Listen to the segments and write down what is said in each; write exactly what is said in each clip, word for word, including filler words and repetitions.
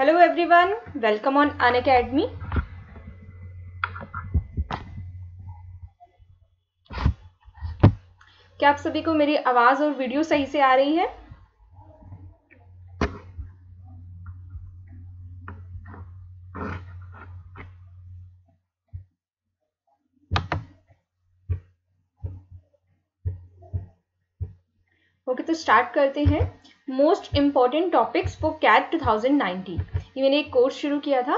Hello everyone, welcome on Unacademy. क्या आप सभी को मेरी आवाज और वीडियो सही से आ रही है? ओके, तो स्टार्ट करते हैं। Most important topics for CAT two thousand nineteen. ये मैंने एक कोर्स शुरू किया था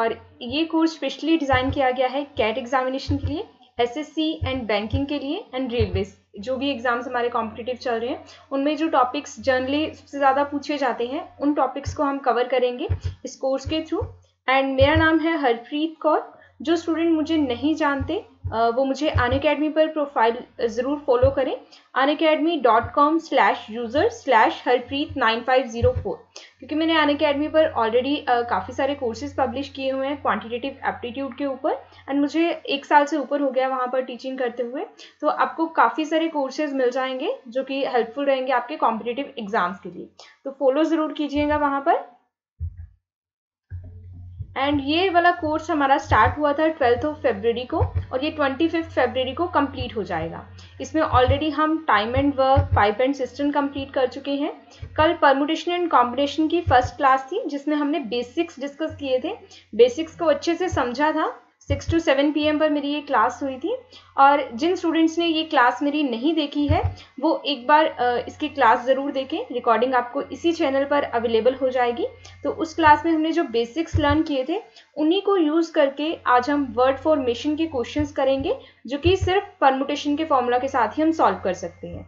और ये कोर्स स्पेशली डिज़ाइन किया गया है कैट एग्जामिनेशन के लिए, एसएससी एंड बैंकिंग के लिए एंड रेलवेज। जो भी एग्जाम्स हमारे कॉम्पिटिटिव चल रहे हैं उनमें जो टॉपिक्स जनरली सबसे ज़्यादा पूछे जाते हैं उन टॉपिक्स को हम कवर करेंगे इस कोर्स के थ्रू। एंड मेरा नाम है हरप्रीत कौर। जो स्टूडेंट मुझे नहीं जानते वो मुझे अनअकैडमी पर प्रोफाइल ज़रूर फॉलो करें, Unacademy dot com slash user slash Harpreet nine five zero four, क्योंकि मैंने अनअकैडमी पर ऑलरेडी काफ़ी सारे कोर्सेज पब्लिश किए हुए हैं क्वांटिटेटिव एप्टीट्यूड के ऊपर। एंड मुझे एक साल से ऊपर हो गया वहाँ पर टीचिंग करते हुए, तो आपको काफ़ी सारे कोर्सेज मिल जाएंगे जो कि हेल्पफुल रहेंगे आपके कॉम्पिटिटिव एग्जाम्स के लिए, तो फॉलो ज़रूर कीजिएगा वहाँ पर। एंड ये वाला कोर्स हमारा स्टार्ट हुआ था ट्वेल्थ ऑफ फरवरी को और ये ट्वेंटी फिफ्थ फरवरी को कंप्लीट हो जाएगा। इसमें ऑलरेडी हम time and work, pipe and system complete कर चुके हैं। कल परमुटेशन एंड कॉम्बिनेशन की फर्स्ट क्लास थी जिसमें हमने बेसिक्स डिस्कस किए थे, बेसिक्स को अच्छे से समझा था। सिक्स टू सेवन पी एम पर मेरी ये क्लास हुई थी और जिन स्टूडेंट्स ने ये क्लास मेरी नहीं देखी है वो एक बार इसकी क्लास ज़रूर देखें। रिकॉर्डिंग आपको इसी चैनल पर अवेलेबल हो जाएगी। तो उस क्लास में हमने जो बेसिक्स लर्न किए थे उन्हीं को यूज़ करके आज हम वर्ड फॉर्मेशन के क्वेश्चंस करेंगे जो कि सिर्फ परमुटेशन के फॉर्मूला के साथ ही हम सॉल्व कर सकते हैं,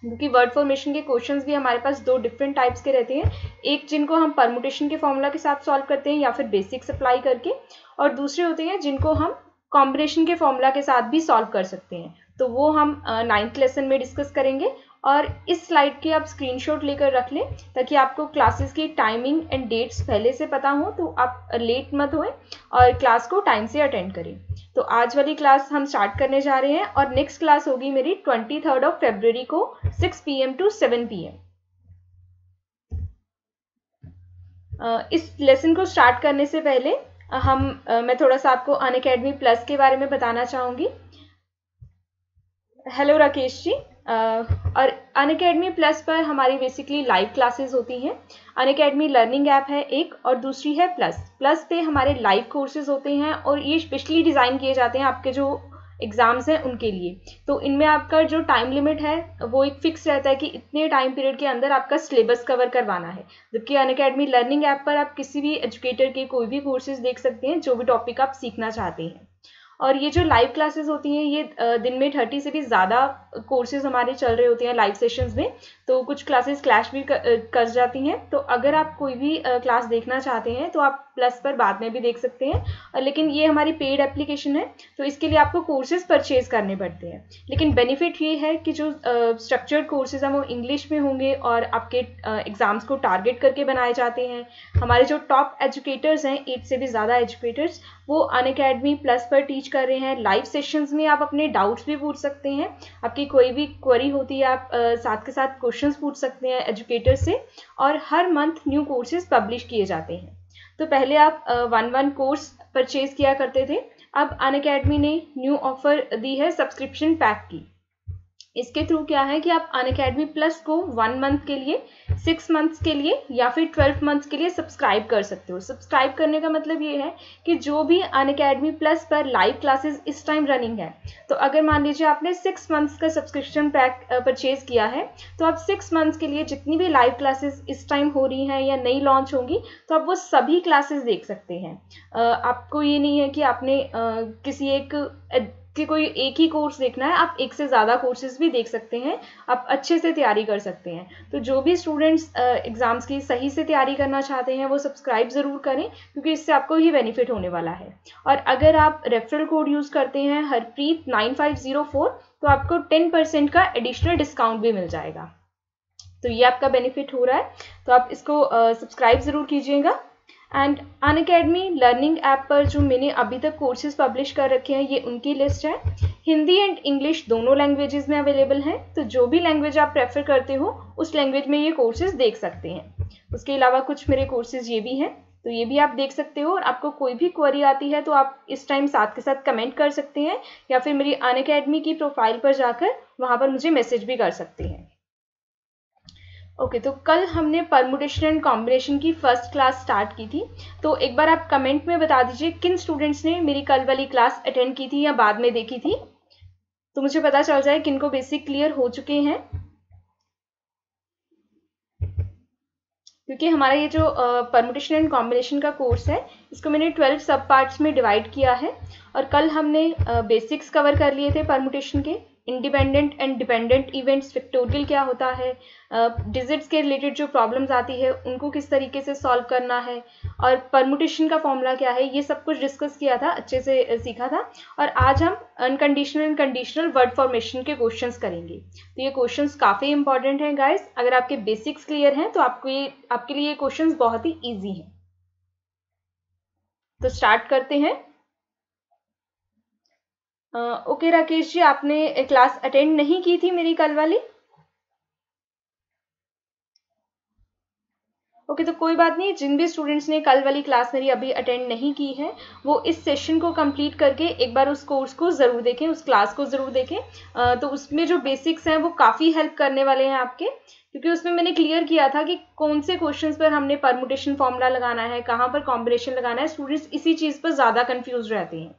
क्योंकि वर्ड फॉर्मेशन के क्वेश्चंस भी हमारे पास दो डिफरेंट टाइप्स के रहते हैं, एक जिनको हम परमुटेशन के फॉर्मूला के साथ सॉल्व करते हैं या फिर बेसिक्स अप्लाई करके, और दूसरे होते हैं जिनको हम कॉम्बिनेशन के फॉर्मूला के साथ भी सॉल्व कर सकते हैं। तो वो हम नाइन्थ लेसन में डिस्कस करेंगे। और इस स्लाइड के आप स्क्रीनशॉट लेकर रख लें ताकि आपको क्लासेस की टाइमिंग एंड डेट्स पहले से पता हो, तो आप लेट मत होएं और क्लास को टाइम से अटेंड करें। तो आज वाली क्लास हम स्टार्ट करने जा रहे हैं और नेक्स्ट क्लास होगी मेरी ट्वेंटी थर्ड ऑफ फरवरी को six P M to seven P एम। इस लेसन को स्टार्ट करने से पहले हम मैं थोड़ा सा आपको अनअकैडमी प्लस के बारे में बताना चाहूँगी। हेलो राकेश जी। Uh, और अनअकैडमी प्लस पर हमारी बेसिकली लाइव क्लासेस होती हैं। अनअकैडमी लर्निंग ऐप है एक और दूसरी है प्लस। प्लस पे हमारे लाइव कोर्सेज होते हैं और ये स्पेशली डिज़ाइन किए जाते हैं आपके जो एग्ज़ाम्स हैं उनके लिए। तो इनमें आपका जो टाइम लिमिट है वो एक फ़िक्स रहता है कि इतने टाइम पीरियड के अंदर आपका सिलेबस कवर करवाना है, जबकि अनअकैडमी लर्निंग ऐप पर आप किसी भी एजुकेटर के कोई भी कोर्सेज देख सकते हैं जो भी टॉपिक आप सीखना चाहते हैं। और ये जो लाइव क्लासेस होती हैं ये दिन में थर्टी से भी ज़्यादा कोर्सेज हमारे चल रहे होते हैं लाइव सेशंस में, तो कुछ क्लासेस क्लैश भी कर जाती हैं। तो अगर आप कोई भी क्लास देखना चाहते हैं तो आप प्लस पर बाद में भी देख सकते हैं, लेकिन ये हमारी पेड एप्लीकेशन है तो इसके लिए आपको कोर्सेज परचेज करने पड़ते हैं। लेकिन बेनिफिट ये है कि जो स्ट्रक्चर्ड कोर्सेज हैं वो इंग्लिश में होंगे और आपके एग्ज़ाम्स को टारगेट करके बनाए जाते हैं। हमारे जो टॉप एजुकेटर्स हैं, एट से भी ज़्यादा एजुकेटर्स, वो अनअकैडमी प्लस पर टीच कर रहे हैं। लाइव सेशंस में आप अपने डाउट्स भी पूछ सकते हैं, आपकी कोई भी क्वेरी होती है आप आ, साथ के साथ क्वेश्चंस पूछ सकते हैं एजुकेटर से। और हर मंथ न्यू कोर्सेज पब्लिश किए जाते हैं। तो पहले आप आ, वन वन कोर्स परचेज किया करते थे, अब अनअकैडमी ने न्यू ऑफर दी है सब्सक्रिप्शन पैक की। इसके थ्रू क्या है कि आप अनअकैडमी प्लस को वन मंथ के लिए, सिक्स मंथ्स के लिए या फिर ट्वेल्व मंथ्स के लिए सब्सक्राइब कर सकते हो। सब्सक्राइब करने का मतलब ये है कि जो भी अनअकैडमी प्लस पर लाइव क्लासेस इस टाइम रनिंग है, तो अगर मान लीजिए आपने सिक्स मंथ्स का सब्सक्रिप्शन पैक परचेज किया है तो आप सिक्स मंथ्स के लिए जितनी भी लाइव क्लासेस इस टाइम हो रही हैं या नई लॉन्च होंगी तो आप वो सभी क्लासेस देख सकते हैं। आपको ये नहीं है कि आपने किसी एक कि कोई एक ही कोर्स देखना है, आप एक से ज़्यादा कोर्सेज भी देख सकते हैं। आप अच्छे से तैयारी कर सकते हैं। तो जो भी स्टूडेंट्स एग्ज़ाम्स की सही से तैयारी करना चाहते हैं वो सब्सक्राइब ज़रूर करें, क्योंकि इससे आपको ही बेनिफिट होने वाला है। और अगर आप रेफरल कोड यूज़ करते हैं Harpreet nine five zero four, तो आपको टेन परसेंट का एडिशनल डिस्काउंट भी मिल जाएगा। तो ये आपका बेनिफिट हो रहा है, तो आप इसको सब्सक्राइब ज़रूर कीजिएगा। एंड अनअकैडमी लर्निंग ऐप पर जो मैंने अभी तक कोर्सेज पब्लिश कर रखे हैं ये उनकी लिस्ट है। हिंदी एंड इंग्लिश दोनों लैंग्वेजेस में अवेलेबल हैं, तो जो भी लैंग्वेज आप प्रेफर करते हो उस लैंग्वेज में ये कोर्सेज देख सकते हैं। उसके अलावा कुछ मेरे कोर्सेज ये भी हैं, तो ये भी आप देख सकते हो। और आपको कोई भी क्वेरी आती है तो आप इस टाइम साथ के साथ कमेंट कर सकते हैं या फिर मेरी अनअकैडमी की प्रोफाइल पर जाकर वहाँ पर मुझे मैसेज भी कर सकते हैं। ओके okay, तो कल हमने परमुटेशन एंड कॉम्बिनेशन की फर्स्ट क्लास स्टार्ट की थी, तो एक बार आप कमेंट में बता दीजिए किन स्टूडेंट्स ने मेरी कल वाली क्लास अटेंड की थी या बाद में देखी थी, तो मुझे पता चल जाए किनको बेसिक क्लियर हो चुके हैं। क्योंकि हमारा ये जो परमुटेशन एंड कॉम्बिनेशन का कोर्स है इसको मैंने ट्वेल्व सब पार्ट्स में डिवाइड किया है, और कल हमने बेसिक्स uh, कवर कर लिए थे परमुटेशन के, independent and dependent events, factorial क्या होता है, डिजिट्स uh, के रिलेटेड जो प्रॉब्लम्स आती है उनको किस तरीके से सॉल्व करना है, और परमुटेशन का फॉर्मूला क्या है, ये सब कुछ डिस्कस किया था, अच्छे से सीखा था। और आज हम unconditional and conditional word formation के क्वेश्चंस करेंगे। तो ये क्वेश्चंस काफ़ी इंपॉर्टेंट हैं गाइस, अगर आपके बेसिक्स क्लियर हैं तो आपको ये आपके लिए ये क्वेश्चंस बहुत ही ईजी हैं। तो स्टार्ट करते हैं। Okay uh, okay, Rakesh ji, आपने क्लास अटेंड नहीं की थी मेरी कल वाली? ओके okay, तो कोई बात नहीं, जिन भी स्टूडेंट्स ने कल वाली क्लास मेरी अभी अटेंड नहीं की है वो इस सेशन को कंप्लीट करके एक बार उस कोर्स को ज़रूर देखें, उस क्लास को ज़रूर देखें। uh, तो उसमें जो बेसिक्स हैं वो काफ़ी हेल्प करने वाले हैं आपके, क्योंकि उसमें मैंने क्लियर किया था कि कौन से क्वेश्चंस पर हमने परमुटेशन फॉर्मूला लगाना है, कहाँ पर कॉम्बिनेशन लगाना है। स्टूडेंट्स इसी चीज़ पर ज़्यादा कन्फ्यूज रहते हैं,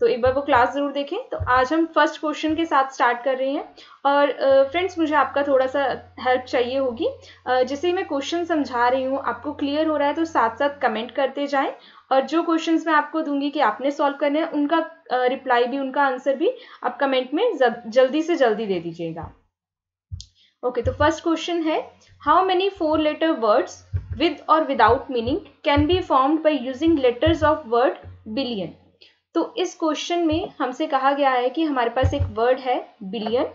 तो एक बार वो क्लास ज़रूर देखें। तो आज हम फर्स्ट क्वेश्चन के साथ स्टार्ट कर रहे हैं, और फ्रेंड्स uh, मुझे आपका थोड़ा सा हेल्प चाहिए होगी। uh, जैसे ही मैं क्वेश्चन समझा रही हूँ आपको क्लियर हो रहा है तो साथ साथ कमेंट करते जाएं, और जो क्वेश्चंस मैं आपको दूंगी कि आपने सॉल्व करने हैं उनका रिप्लाई uh, भी, उनका आंसर भी आप कमेंट में जल्दी से जल्दी दे दीजिएगा। ओके okay, तो फर्स्ट क्वेश्चन है, how many four letter words with और without meaning can be formed by using letters of word billion. तो इस क्वेश्चन में हमसे कहा गया है कि हमारे पास एक वर्ड है बिलियन,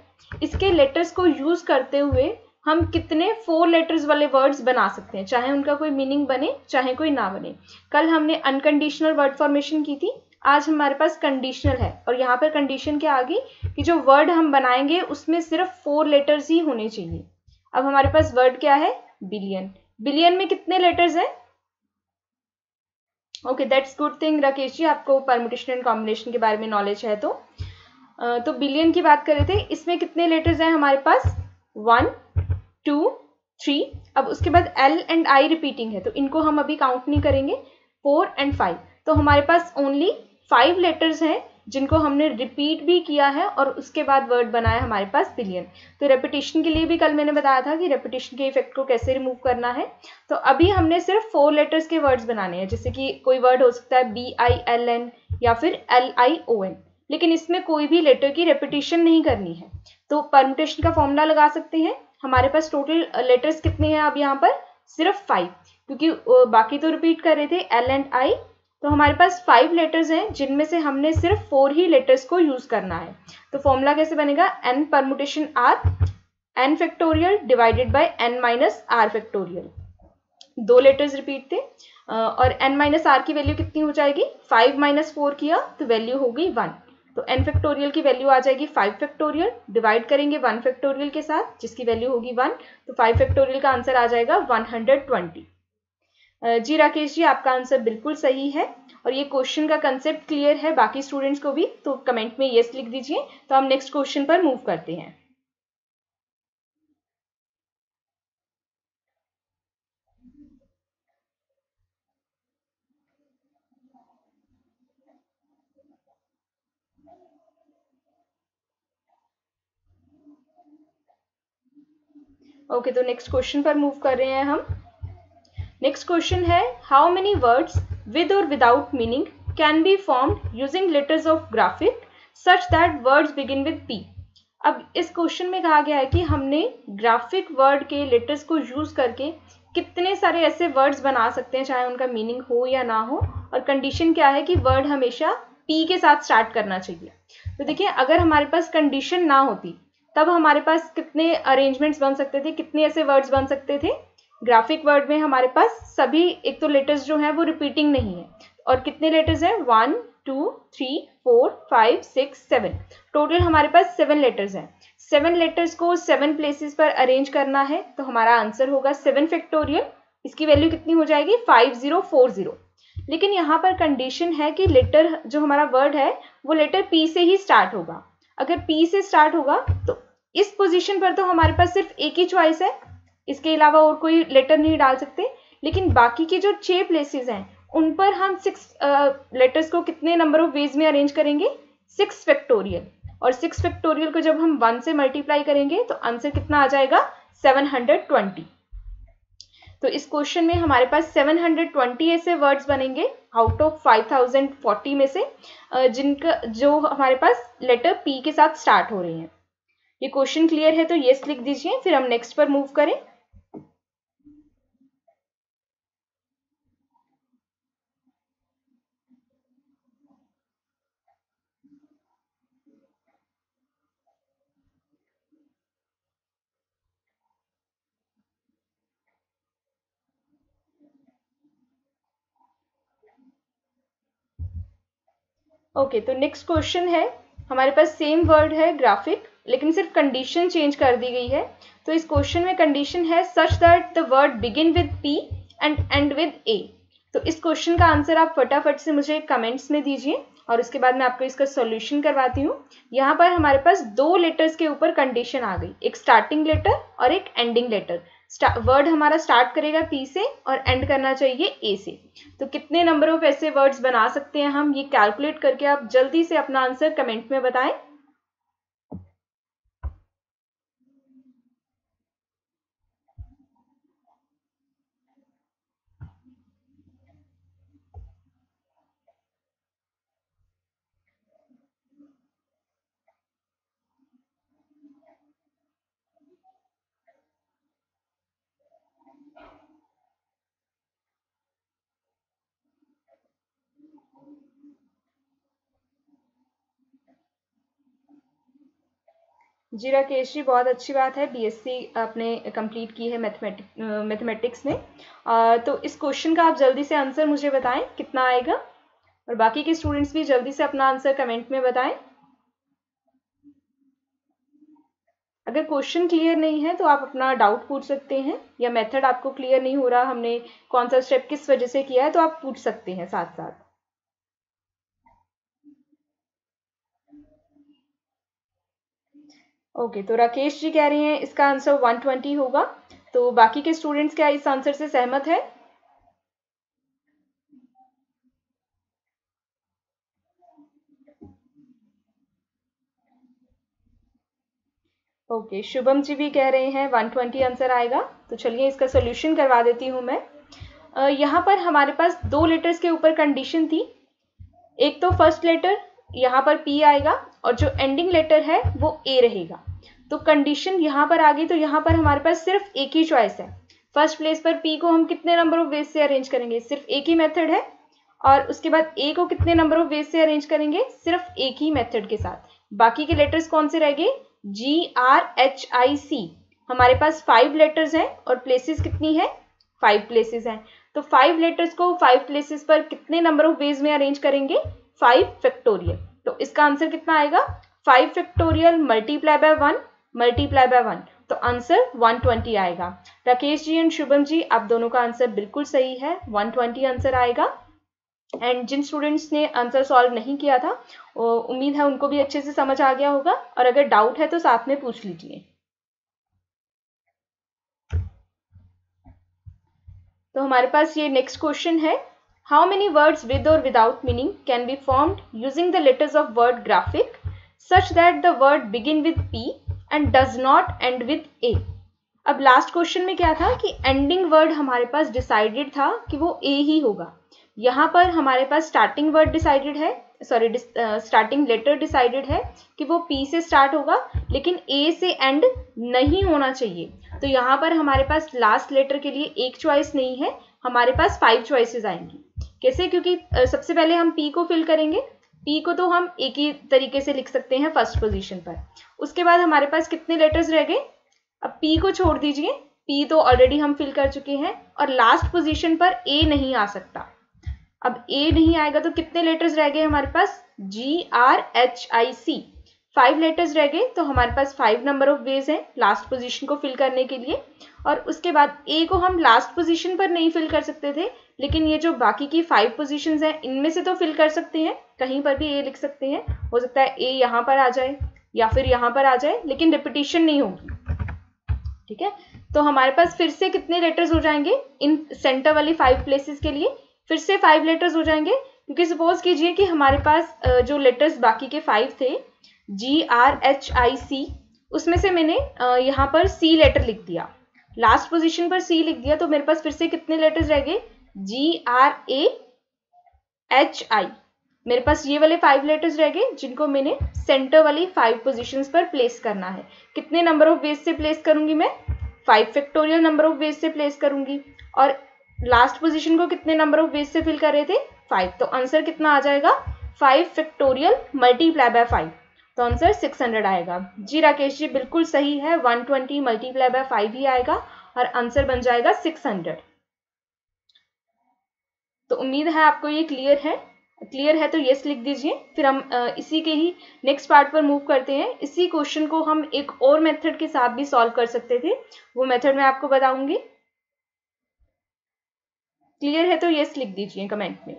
इसके लेटर्स को यूज़ करते हुए हम कितने फोर लेटर्स वाले वर्ड्स बना सकते हैं, चाहे उनका कोई मीनिंग बने चाहे कोई ना बने। कल हमने अनकंडीशनल वर्ड फॉर्मेशन की थी, आज हमारे पास कंडीशनल है, और यहाँ पर कंडीशन क्या आ गई कि जो वर्ड हम बनाएंगे उसमें सिर्फ फोर लेटर्स ही होने चाहिए। अब हमारे पास वर्ड क्या है, बिलियन। बिलियन में कितने लेटर्स हैं? Okay, that's good thing Rakesh ji, आपको परमुटेशन एंड कॉम्बिनेशन के बारे में नॉलेज है। तो uh, तो बिलियन की बात कर रहे थे, इसमें कितने लेटर्स हैं हमारे पास? One, two, three. अब उसके बाद एल एंड आई रिपीटिंग है तो इनको हम अभी काउंट नहीं करेंगे, फोर एंड फाइव। तो हमारे पास ओनली फाइव लेटर्स हैं जिनको हमने रिपीट भी किया है और उसके बाद वर्ड बनाया हमारे पास बिलियन। तो रेपिटेशन के लिए भी कल मैंने बताया था कि रेपिटेशन के इफेक्ट को कैसे रिमूव करना है। तो अभी हमने सिर्फ फोर लेटर्स के वर्ड्स बनाने हैं, जैसे कि कोई वर्ड हो सकता है बी आई एल एन या फिर एल आई ओ एन, लेकिन इसमें कोई भी लेटर की रेपिटेशन नहीं करनी है। तो परमुटेशन का फॉर्मूला लगा सकते हैं। हमारे पास टोटल लेटर्स कितने हैं अब यहाँ पर? सिर्फ फाइव, क्योंकि बाकी तो रिपीट कर रहे थे एल एंड आई। तो हमारे पास फाइव लेटर्स हैं जिनमें से हमने सिर्फ फोर ही लेटर्स को यूज़ करना है। तो फॉर्मूला कैसे बनेगा? N permutation r, n factorial divided by n minus r factorial. दो लेटर्स रिपीट थे और एन माइनस आर की वैल्यू कितनी हो जाएगी? फाइव माइनस फोर किया तो वैल्यू हो गई वन। तो एन फैक्टोरियल की वैल्यू आ जाएगी फाइव फैक्टोरियल, डिवाइड करेंगे वन फैक्टोरियल के साथ जिसकी वैल्यू होगी वन। तो फाइव फैक्टोरियल का आंसर आ जाएगा वन हंड्रेड ट्वेंटी। जी राकेश जी, आपका आंसर बिल्कुल सही है, और ये क्वेश्चन का कंसेप्ट क्लियर है बाकी स्टूडेंट्स को भी, तो कमेंट में यस लिख दीजिए। तो हम नेक्स्ट क्वेश्चन पर मूव करते हैं। ओके okay, तो नेक्स्ट क्वेश्चन पर मूव कर रहे हैं हम। नेक्स्ट क्वेश्चन है, हाउ मेनी वर्ड्स विद और without meaning can be formed using letters of graphic such that words begin with P. अब इस क्वेश्चन में कहा गया है कि हमने ग्राफिक वर्ड के लेटर्स को यूज़ करके कितने सारे ऐसे वर्ड्स बना सकते हैं, चाहे उनका मीनिंग हो या ना हो, और कंडीशन क्या है कि वर्ड हमेशा पी के साथ स्टार्ट करना चाहिए। तो देखिए, अगर हमारे पास कंडीशन ना होती तब हमारे पास कितने अरेंजमेंट्स बन सकते थे, कितने ऐसे वर्ड्स बन सकते थे। ग्राफिक वर्ड में हमारे पास सभी, एक तो लेटर्स जो हैं वो रिपीटिंग नहीं है, और कितने लेटर्स हैं? One, two, three, four, five, six, seven. Total हमारे पास सेवन लेटर्स हैं। सेवन लेटर्स को सेवन प्लेसेस पर अरेंज करना है, तो हमारा आंसर होगा सेवन फैक्टोरियल इसकी वैल्यू कितनी हो जाएगी फाइव जीरो फोर जीरो। लेकिन यहाँ पर कंडीशन है कि लेटर जो हमारा वर्ड है वो लेटर पी से ही स्टार्ट होगा। अगर पी से स्टार्ट होगा तो इस पोजीशन पर तो हमारे पास सिर्फ एक ही चॉइस है, इसके अलावा और कोई लेटर नहीं डाल सकते। लेकिन बाकी के जो छह प्लेसेस हैं उन पर हम सिक्स लेटर्स को कितने नंबर ऑफ वेज में अरेंज करेंगे, सिक्स फैक्टोरियल। और सिक्स फैक्टोरियल को जब हम वन से मल्टीप्लाई करेंगे तो आंसर कितना आ जाएगा सेवन हंड्रेड ट्वेंटी। तो इस क्वेश्चन में हमारे पास सेवन हंड्रेड ट्वेंटी ऐसे वर्ड्स बनेंगे out of five thousand forty में से जिनका जो हमारे पास लेटर पी के साथ स्टार्ट हो रहे हैं। ये क्वेश्चन क्लियर है तो यस लिख दीजिए, फिर हम नेक्स्ट पर मूव करें। ओके okay, तो नेक्स्ट क्वेश्चन है हमारे पास सेम वर्ड है ग्राफिक, लेकिन सिर्फ कंडीशन चेंज कर दी गई है। तो इस क्वेश्चन में कंडीशन है such that the word begin with P and end with A. तो इस क्वेश्चन का आंसर आप फटाफट से मुझे कमेंट्स में दीजिए और उसके बाद मैं आपको इसका सॉल्यूशन करवाती हूँ। यहाँ पर हमारे पास दो लेटर्स के ऊपर कंडीशन आ गई, एक स्टार्टिंग लेटर और एक एंडिंग लेटर। वर्ड हमारा स्टार्ट करेगा पी से और एंड करना चाहिए ए से। तो कितने नंबर ऑफ ऐसे वर्ड्स बना सकते हैं हम, ये कैलकुलेट करके आप जल्दी से अपना आंसर कमेंट में बताएं। जी राकेश जी, बहुत अच्छी बात है, बीएससी आपने कंप्लीट की है मैथमेटिक मैथमेटिक्स में। आ, तो इस क्वेश्चन का आप जल्दी से आंसर मुझे बताएं कितना आएगा, और बाकी के स्टूडेंट्स भी जल्दी से अपना आंसर कमेंट में बताएं। अगर क्वेश्चन क्लियर नहीं है तो आप अपना डाउट पूछ सकते हैं, या मेथड आपको क्लियर नहीं हो रहा हमने कौन सा स्टेप किस वजह से किया है तो आप पूछ सकते हैं साथ साथ। ओके okay, तो राकेश जी कह रही हैं इसका आंसर वन ट्वेंटी होगा। तो बाकी के स्टूडेंट्स क्या इस आंसर से सहमत है? ओके okay, शुभम जी भी कह रहे हैं वन ट्वेंटी आंसर आएगा। तो चलिए इसका सॉल्यूशन करवा देती हूँ मैं। यहाँ पर हमारे पास दो लेटर्स के ऊपर कंडीशन थी, एक तो फर्स्ट लेटर यहाँ पर P आएगा और जो एंडिंग लेटर है वो A रहेगा। तो कंडीशन यहाँ पर आ गई, तो यहाँ पर हमारे पास सिर्फ एक ही चॉइस है। फर्स्ट प्लेस पर P को हम कितने नंबर ऑफ वेज से अरेंज करेंगे, सिर्फ एक ही मेथड है। और उसके बाद A को कितने नंबर ऑफ वेज से अरेंज करेंगे, सिर्फ एक ही मेथड के साथ। बाकी के लेटर्स कौन से रह गए, G R H I C। हमारे पास फाइव लेटर्स हैं और प्लेसेस कितनी है, फाइव प्लेसेस हैं। तो फाइव लेटर्स को फाइव प्लेसेस पर कितने नंबर ऑफ वेज में अरेंज करेंगे, फाइव फैक्टोरियल। तो इसका आंसर कितना आएगा, five factorial multiply by one multiply by one, तो आंसर वन ट्वेंटी आएगा। राकेश जी एंड शुभम जी आप दोनों का आंसर बिल्कुल सही है, वन ट्वेंटी आंसर आएगा। एंड जिन स्टूडेंट्स ने आंसर सॉल्व नहीं किया था उम्मीद है उनको भी अच्छे से समझ आ गया होगा, और अगर डाउट है तो साथ में पूछ लीजिए। तो हमारे पास ये नेक्स्ट क्वेश्चन है, How many words with or without meaning can be formed using the letters of word graphic such that the word begin with P and does not end with A? अब last question में क्या था कि ending word हमारे पास decided था कि वो A ही होगा। यहाँ पर हमारे पास स्टार्टिंग वर्ड डिसाइडेड है, सॉरी स्टार्टिंग लेटर डिसाइडेड है कि वो P से स्टार्ट होगा, लेकिन A से एंड नहीं होना चाहिए। तो यहाँ पर हमारे पास लास्ट लेटर के लिए एक चॉइस नहीं है, हमारे पास फाइव चॉइसेस आएंगी। कैसे, क्योंकि सबसे पहले हम P को फिल करेंगे, P को तो हम एक ही तरीके से लिख सकते हैं फर्स्ट पोजीशन पर। उसके बाद हमारे पास कितने लेटर्स रह गए, अब P को छोड़ दीजिए, P तो ऑलरेडी हम फिल कर चुके हैं। और लास्ट पोजीशन पर A नहीं आ सकता, अब A नहीं आएगा तो कितने लेटर्स रह गए हमारे पास, G R H I C, five letters रह गए। तो हमारे पास फाइव नंबर ऑफ वेज हैं लास्ट पोजीशन को फिल करने के लिए। और उसके बाद ए को हम लास्ट पोजीशन पर नहीं फिल कर सकते थे, लेकिन ये जो बाकी की फाइव पोजीशंस हैं इनमें से तो फिल कर सकते हैं, कहीं पर भी ए लिख सकते हैं। हो सकता है ए यहाँ पर आ जाए या फिर यहाँ पर आ जाए, लेकिन रिपीटिशन नहीं होगी। ठीक है, तो हमारे पास फिर से कितने लेटर्स हो जाएंगे इन सेंटर वाली फाइव प्लेसेस के लिए? फिर से फाइव लेटर्स हो जाएंगे, क्योंकि सपोज कीजिए कि हमारे पास जो लेटर्स बाकी के फाइव थे जी आर एच आई सी, उसमें से मैंने यहाँ पर सी लेटर लिख दिया, लास्ट पोजीशन पर सी लिख दिया, तो मेरे पास फिर से कितने लेटर्स रह गए? G R A H I. मेरे पास ये वाले फाइव लेटर्स रह गए जिनको मैंने सेंटर वाली फाइव पोजीशंस पर प्लेस करना है। कितने नंबर ऑफ वेज से प्लेस करूंगी मैं? Five factorial number of ways से प्लेस करूंगी। और लास्ट पोजीशन को कितने नंबर ऑफ वेज से फिल कर रहे थे? फाइव। तो आंसर कितना आ जाएगा? Five factorial multiply by five, तो आंसर सिक्स हंड्रेड आएगा। जी राकेश जी बिल्कुल सही है, one twenty multiply by five ही आएगा और आंसर बन जाएगा सिक्स हंड्रेड। तो उम्मीद है आपको ये क्लियर है। क्लियर है तो यस लिख दीजिए। फिर हम इसी के ही नेक्स्ट पार्ट पर मूव करते हैं। इसी क्वेश्चन को हम एक और मेथड के साथ भी सॉल्व कर सकते थे, वो मेथड मैं आपको बताऊंगी। क्लियर है तो यस लिख दीजिए कमेंट में।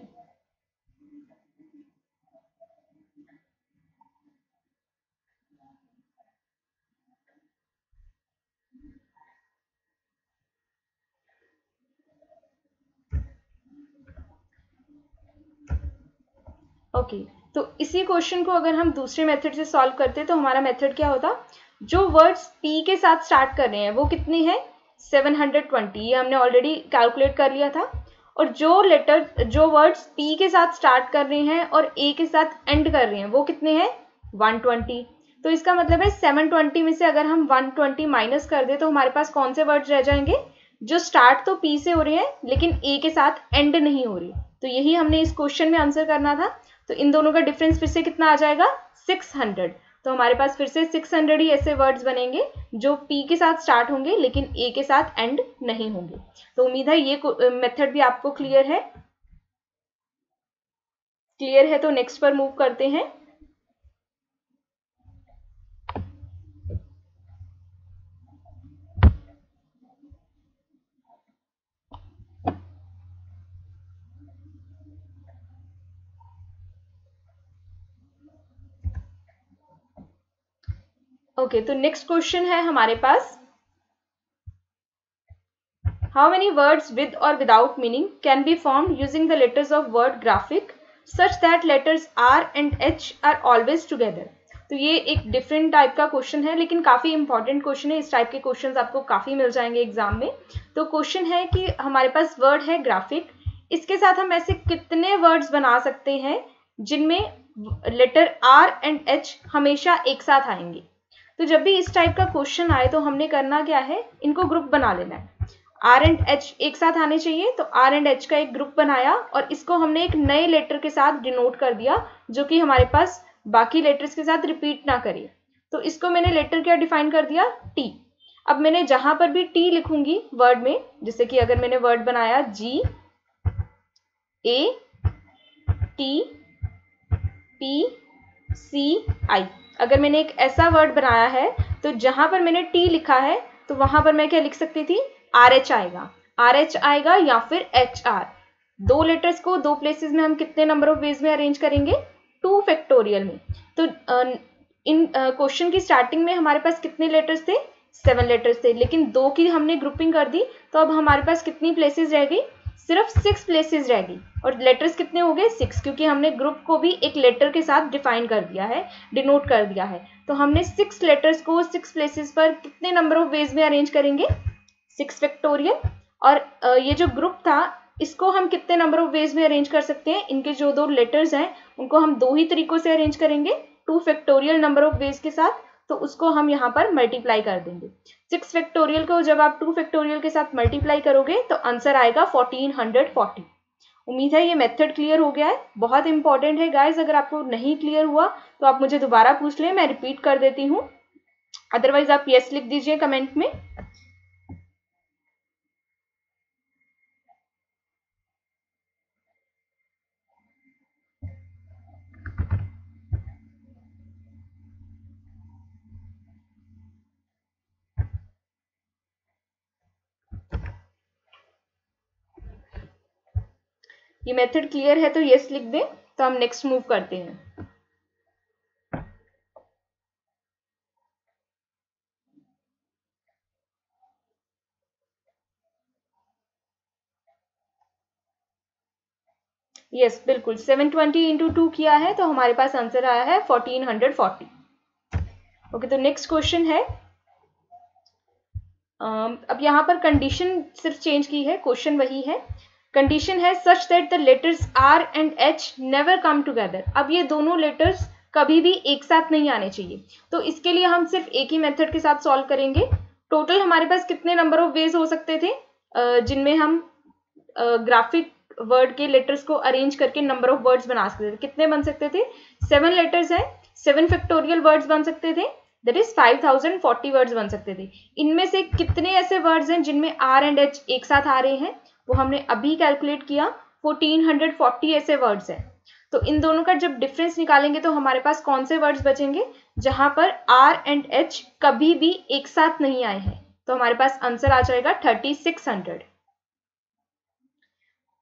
ओके okay, तो इसी क्वेश्चन को अगर हम दूसरे मेथड से सॉल्व करते तो हमारा मेथड क्या होता? जो वर्ड्स पी के साथ स्टार्ट कर रहे हैं वो कितने हैं? सेवन हंड्रेड ट्वेंटी, ये हमने ऑलरेडी कैलकुलेट कर लिया था। और जो लेटर जो वर्ड्स पी के साथ स्टार्ट कर रहे हैं और ए के साथ एंड कर रहे हैं वो कितने हैं? One twenty. तो इसका मतलब है सेवन ट्वेंटी में से अगर हम वन ट्वेंटी माइनस कर दे तो हमारे पास कौन से वर्ड्स रह जाएंगे जो स्टार्ट तो पी से हो रहे हैं लेकिन ए के साथ एंड नहीं हो रही? तो यही हमने इस क्वेश्चन में आंसर करना था। तो इन दोनों का डिफरेंस फिर से कितना आ जाएगा? Six hundred. तो हमारे पास फिर से सिक्स हंड्रेड ही ऐसे वर्ड्स बनेंगे जो P के साथ स्टार्ट होंगे लेकिन A के साथ एंड नहीं होंगे। तो उम्मीद है ये मेथड भी आपको क्लियर है। क्लियर है तो नेक्स्ट पर मूव करते हैं। ओके okay, तो नेक्स्ट क्वेश्चन है हमारे पास, हाउ मेनी वर्ड्स विद और without meaning can be formed using the letters of word graphic such that letters R and H are always together. तो ये एक डिफरेंट टाइप का क्वेश्चन है लेकिन काफी इंपॉर्टेंट क्वेश्चन है। इस टाइप के क्वेश्चंस आपको काफी मिल जाएंगे एग्जाम में। तो क्वेश्चन है कि हमारे पास वर्ड है ग्राफिक, इसके साथ हम ऐसे कितने वर्ड्स बना सकते हैं जिनमें लेटर आर एंड एच हमेशा एक साथ आएंगे। तो जब भी इस टाइप का क्वेश्चन आए तो हमने करना क्या है, इनको ग्रुप बना लेना है। आर एंड एच एक साथ आने चाहिए, तो आर एंड एच का एक ग्रुप बनाया और इसको हमने एक नए लेटर के साथ डिनोट कर दिया जो कि हमारे पास बाकी लेटर्स के साथ रिपीट ना करे। तो इसको मैंने लेटर क्या डिफाइन कर दिया? टी। अब मैंने जहां पर भी टी लिखूंगी वर्ड में, जैसे कि अगर मैंने वर्ड बनाया जी ए टी पी सी आई, अगर मैंने एक ऐसा वर्ड बनाया है तो जहां पर मैंने टी लिखा है तो वहां पर मैं क्या लिख सकती थी? आर एच आएगा, आर एच आएगा या फिर एच आर। दो लेटर्स को दो प्लेसेस में हम कितने नंबर ऑफ वेज में अरेंज करेंगे? टू फैक्टोरियल में। तो इन क्वेश्चन की स्टार्टिंग में हमारे पास कितने लेटर्स थे? सेवन लेटर्स थे, लेकिन दो की हमने ग्रुपिंग कर दी तो अब हमारे पास कितनी प्लेसेस रह गई? सिर्फ सिक्स प्लेसेस रह गई। और लेटर्स कितने हो गए? सिक्स, क्योंकि हमने ग्रुप को भी एक लेटर के साथ डिफाइन कर दिया है, डिनोट कर दिया है। तो हमने सिक्स लेटर्स को सिक्स प्लेसेस पर कितने नंबर ऑफ वेज में अरेंज करेंगे? Six factorial. और ये जो ग्रुप था इसको हम कितने नंबर ऑफ वेज में अरेंज कर सकते हैं? इनके जो दो लेटर्स हैं उनको हम दो ही तरीकों से अरेंज करेंगे, two factorial number of ways के साथ। तो उसको हम यहाँ पर मल्टीप्लाई कर देंगे। सिक्स फैक्टोरियल को जब आप टू फैक्टोरियल के साथ मल्टीप्लाई करोगे तो आंसर आएगा फोर्टीन हंड्रेड फोर्टी। उम्मीद है ये मेथड क्लियर हो गया है, बहुत इंपॉर्टेंट है गाइज। अगर आपको नहीं क्लियर हुआ तो आप मुझे दोबारा पूछ लें, मैं रिपीट कर देती हूँ, अदरवाइज आप यस लिख दीजिए कमेंट में। ये मेथड क्लियर है तो यस लिख दें, तो हम नेक्स्ट मूव करते हैं। यस yes, बिल्कुल सेवन ट्वेंटी इंटू टू किया है तो हमारे पास आंसर आया है फोर्टीन फोर्टी। ओके okay, तो नेक्स्ट क्वेश्चन है, अब यहाँ पर कंडीशन सिर्फ चेंज की है, क्वेश्चन वही है। कंडीशन है such that the letters R and H never come together. अब ये दोनों लेटर्स कभी भी एक साथ नहीं आने चाहिए, तो इसके लिए हम सिर्फ एक ही मेथड के साथ सॉल्व करेंगे। टोटल हमारे पास कितने नंबर ऑफ वेज हो सकते थे जिनमें हम ग्राफिक वर्ड के लेटर्स को अरेंज करके नंबर ऑफ वर्ड्स बना सकते थे? कितने बन सकते थे? सेवन लेटर्स हैं, सेवन फैक्टोरियल वर्ड्स बन सकते थे, that is five thousand forty words बन सकते थे। इनमें से कितने ऐसे वर्ड्स हैं जिनमें आर एंड एच एक साथ आ रहे हैं, वो हमने अभी कैलकुलेट किया, फोर्टीन हंड्रेड फोर्टी ऐसे वर्ड्स हैं। तो इन दोनों का जब डिफरेंस निकालेंगे तो हमारे पास कौन से वर्ड्स बचेंगे जहां पर आर एंड एच कभी भी एक साथ नहीं आए हैं? तो हमारे पास आंसर आ जाएगा थर्टी सिक्स हंड्रेड।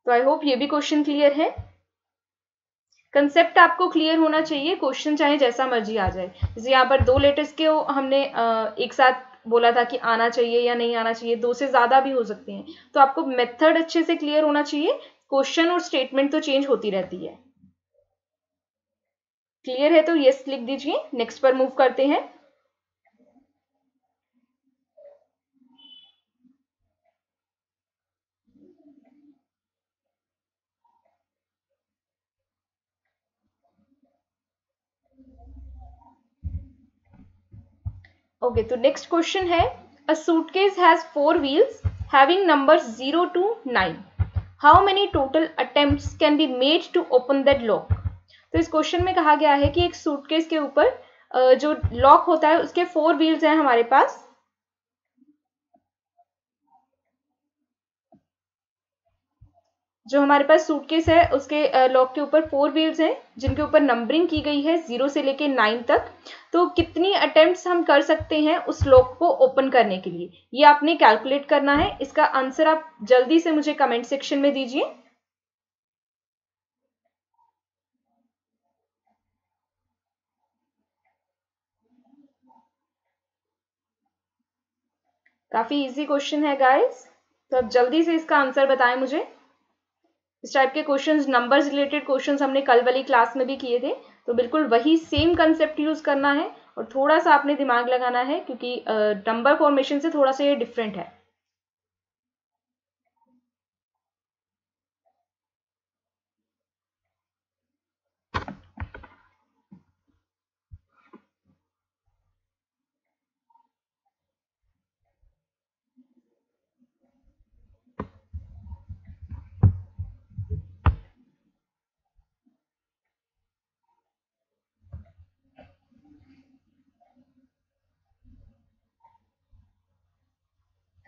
तो आई होप ये भी क्वेश्चन क्लियर है। कंसेप्ट आपको क्लियर होना चाहिए, क्वेश्चन चाहे जैसा मर्जी आ जाए। जैसे यहाँ पर दो लेटर्स के हमने एक साथ बोला था कि आना चाहिए या नहीं आना चाहिए, दो से ज्यादा भी हो सकते हैं, तो आपको मेथड अच्छे से क्लियर होना चाहिए। क्वेश्चन और स्टेटमेंट तो चेंज होती रहती है। क्लियर है तो यस लिख दीजिए, नेक्स्ट पर मूव करते हैं। ओके okay, तो नेक्स्ट क्वेश्चन है, a suitcase has four wheels having numbers zero to nine, how many total attempts can be made to open that lock? तो इस क्वेश्चन में कहा गया है कि एक सूटकेस के ऊपर जो लॉक होता है उसके फोर व्हील्स हैं हमारे पास, जो हमारे पास सूटकेस है उसके लॉक के ऊपर फोर व्हील्स हैं जिनके ऊपर नंबरिंग की गई है जीरो से लेके नाइन तक। तो कितनी अटेम्प्ट्स हम कर सकते हैं उस लॉक को ओपन करने के लिए, ये आपने कैलकुलेट करना है। इसका आंसर आप जल्दी से मुझे कमेंट सेक्शन में दीजिए। काफी इजी क्वेश्चन है गाइस, तो आप जल्दी से इसका आंसर बताएं मुझे। इस टाइप के क्वेश्चंस, नंबर्स रिलेटेड क्वेश्चंस हमने कल वाली क्लास में भी किए थे, तो बिल्कुल वही सेम कंसेप्ट यूज करना है और थोड़ा सा आपने दिमाग लगाना है क्योंकि नंबर फॉर्मेशन से थोड़ा सा ये डिफरेंट है।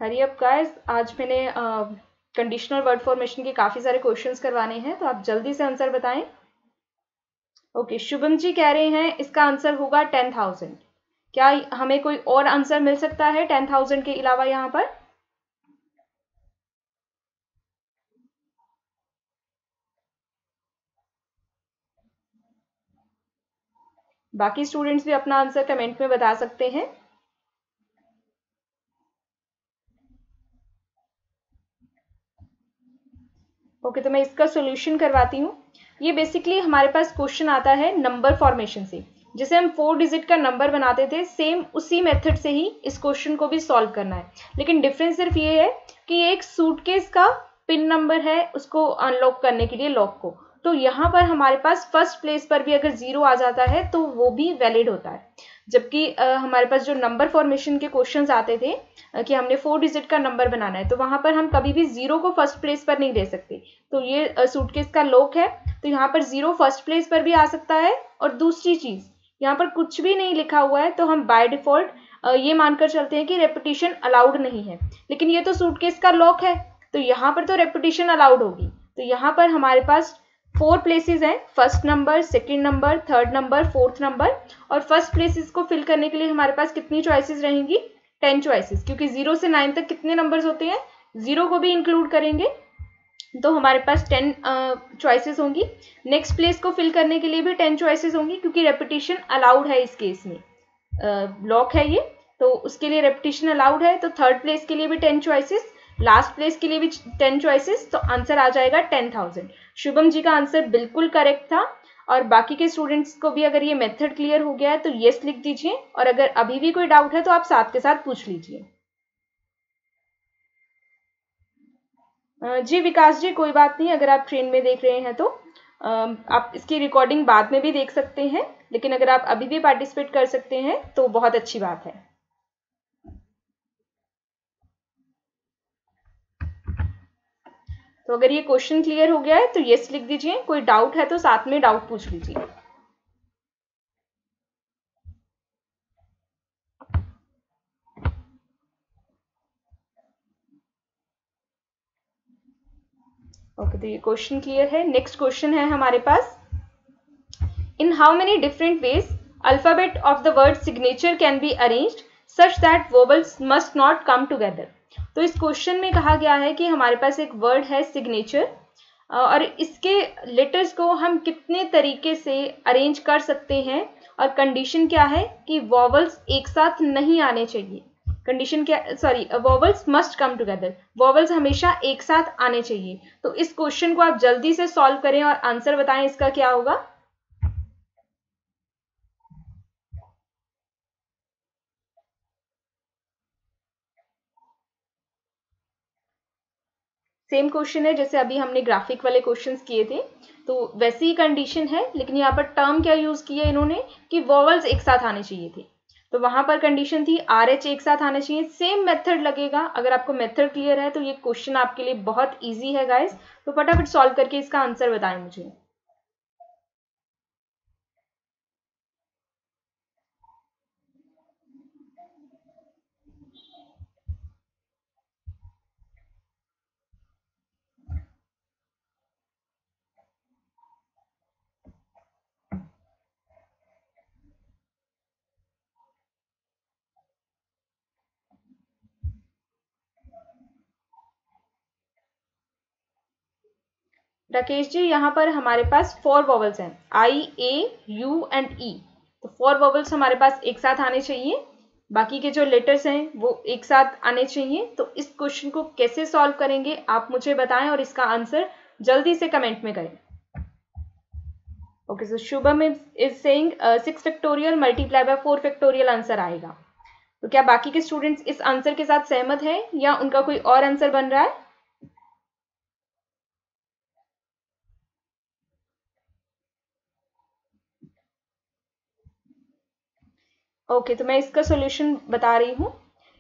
हरी अब गाइस, आज मैंने कंडीशनल वर्ड फॉर्मेशन के काफी सारे क्वेश्चंस करवाने हैं, तो आप जल्दी से आंसर बताएं। ओके okay, शुभम जी कह रहे हैं इसका आंसर होगा टेन थाउजेंड। क्या हमें कोई और आंसर मिल सकता है टेन थाउजेंड के अलावा यहाँ पर? बाकी स्टूडेंट्स भी अपना आंसर कमेंट में बता सकते हैं। ओके okay, तो मैं इसका सॉल्यूशन करवाती हूँ। ये बेसिकली हमारे पास क्वेश्चन आता है नंबर फॉर्मेशन से, जैसे हम फोर डिजिट का नंबर बनाते थे, सेम उसी मेथड से ही इस क्वेश्चन को भी सॉल्व करना है। लेकिन डिफरेंस सिर्फ ये है कि ये एक सूटकेस का पिन नंबर है, उसको अनलॉक करने के लिए लॉक को, तो यहाँ पर हमारे पास फर्स्ट प्लेस पर भी अगर जीरो आ जाता है तो वो भी वैलिड होता है। जबकि हमारे पास जो नंबर फॉर्मेशन के क्वेश्चंस आते थे कि हमने फोर डिजिट का नंबर बनाना है, तो वहां पर हम कभी भी जीरो को फर्स्ट प्लेस पर नहीं दे सकते। तो ये सूटकेस का लॉक है, तो यहाँ पर जीरो फर्स्ट प्लेस पर भी आ सकता है। और दूसरी चीज, यहाँ पर कुछ भी नहीं लिखा हुआ है, तो हम बाय डिफॉल्ट ये मानकर चलते हैं कि रेपिटेशन अलाउड नहीं है। लेकिन ये तो सूटकेस का लॉक है, तो यहाँ पर तो रेपिटेशन अलाउड होगी। तो यहाँ पर हमारे पास फोर प्लेसेस हैं, first number, second number, third number, fourth number, और फर्स्ट प्लेसेस को फिल करने के लिए हमारे पास कितनी चॉइसेस रहेंगी? टेन चॉइसेस, क्योंकि जीरो से नाइन तक कितने नंबर्स होते हैं? जीरो को भी इंक्लूड करेंगे, तो हमारे पास टेन चॉइसेस होंगी। नेक्स्ट प्लेस को फिल करने के लिए भी टेन चॉइसेस होंगी, क्योंकि रेपिटेशन अलाउड है इस केस में, ब्लॉक uh, है ये, तो उसके लिए रेपिटेशन अलाउड है। तो थर्ड प्लेस के लिए भी टेन चॉइसेस, लास्ट प्लेस के लिए भी टेन चॉइसेस, तो आंसर आ जाएगा टेन थाउजेंड। शुभम जी का आंसर बिल्कुल करेक्ट था। और बाकी के स्टूडेंट्स को भी अगर ये मेथड क्लियर हो गया है तो येस लिख दीजिए, और अगर अभी भी कोई डाउट है तो आप साथ के साथ पूछ लीजिए। जी विकास जी, कोई बात नहीं, अगर आप ट्रेन में देख रहे हैं तो आप इसकी रिकॉर्डिंग बाद में भी देख सकते हैं, लेकिन अगर आप अभी भी पार्टिसिपेट कर सकते हैं तो बहुत अच्छी बात है। तो अगर ये क्वेश्चन क्लियर हो गया है तो यस लिख दीजिए, कोई डाउट है तो साथ में डाउट पूछ लीजिए। ओके okay, तो ये क्वेश्चन क्लियर है। नेक्स्ट क्वेश्चन है हमारे पास, in how many different ways alphabet of the word signature can be arranged such that vowels must not come together. तो इस क्वेश्चन में कहा गया है कि हमारे पास एक वर्ड है सिग्नेचर, और इसके लेटर्स को हम कितने तरीके से अरेंज कर सकते हैं, और कंडीशन क्या है कि वोवल्स एक साथ नहीं आने चाहिए। कंडीशन क्या, sorry, vowels must come together, vowels हमेशा एक साथ आने चाहिए। तो इस क्वेश्चन को आप जल्दी से सॉल्व करें और आंसर बताएं इसका क्या होगा। सेम क्वेश्चन है जैसे अभी हमने ग्राफिक वाले क्वेश्चंस किए थे, तो वैसी ही कंडीशन है, लेकिन यहाँ पर टर्म क्या यूज किया इन्होंने कि वॉवल्स एक साथ आने चाहिए थे, तो वहां पर कंडीशन थी आर एच एक साथ आना चाहिए। सेम मेथड लगेगा, अगर आपको मेथड क्लियर है तो ये क्वेश्चन आपके लिए बहुत इजी है गाइस। तो फटाफट सॉल्व करके इसका आंसर बताएं मुझे। राकेश जी, यहाँ पर हमारे पास फोर वॉवल्स हैं, आई, ए, यू एंड ई, तो फोर वॉवल्स हमारे पास एक साथ आने चाहिए, बाकी के जो लेटर्स हैं वो एक साथ आने चाहिए। तो इस क्वेश्चन को कैसे सॉल्व करेंगे आप मुझे बताएं और इसका आंसर जल्दी से कमेंट में करें। Okay, so Shubham is saying six factorial multiply by four factorial answer आएगा। तो क्या बाकी के स्टूडेंट्स इस आंसर के साथ सहमत हैं या उनका कोई और आंसर बन रहा है? ओके okay, तो मैं इसका सॉल्यूशन बता रही हूँ।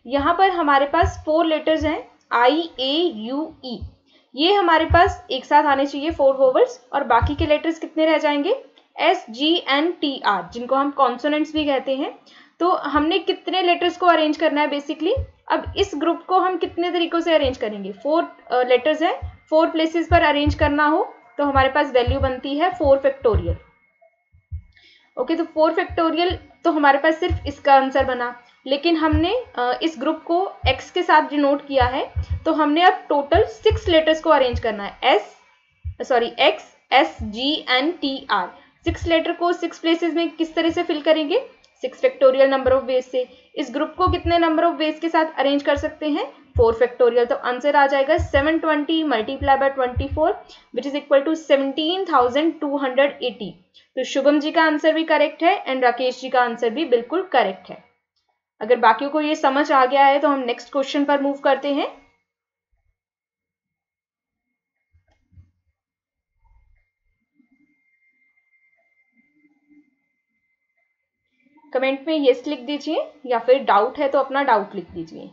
यहाँ पर हमारे पास फोर लेटर्स हैं, आई, ए, यू, ई, ये हमारे पास एक साथ आने चाहिए, फोर वोवल्स, और बाकी के लेटर्स कितने रह जाएंगे, S, G and T R, जिनको हम कॉन्सोनेंट्स भी कहते हैं। तो हमने कितने लेटर्स को अरेंज करना है बेसिकली। अब इस ग्रुप को हम कितने तरीकों से अरेंज करेंगे, फोर लेटर्स हैं, फोर प्लेसेस पर अरेंज करना हो तो हमारे पास वैल्यू बनती है फोर फैक्टोरियल। ओके okay, तो फोर फैक्टोरियल तो हमारे पास सिर्फ इसका आंसर बना, लेकिन हमने इस ग्रुप को x के साथ डिनोट किया है, तो हमने अब टोटल सिक्स लेटर्स को अरेंज करना है, s sorry x, s, g and t r। Six letter को सिक्स प्लेसेस में किस तरह से फिल करेंगे, six factorial number of ways से। इस ग्रुप को कितने नंबर ऑफ वेज के साथ अरेंज कर सकते हैं, फोर फैक्टोरियल, तो आंसर आ जाएगा seven twenty multiply by twenty four which is equal to seventeen thousand two hundred eighty. तो शुभम जी का आंसर भी करेक्ट है एंड राकेश जी का आंसर भी बिल्कुल करेक्ट है। अगर बाकियों को ये समझ आ गया है तो हम नेक्स्ट क्वेश्चन पर मूव करते हैं। कमेंट में यस लिख दीजिए, या फिर डाउट है तो अपना डाउट लिख दीजिए।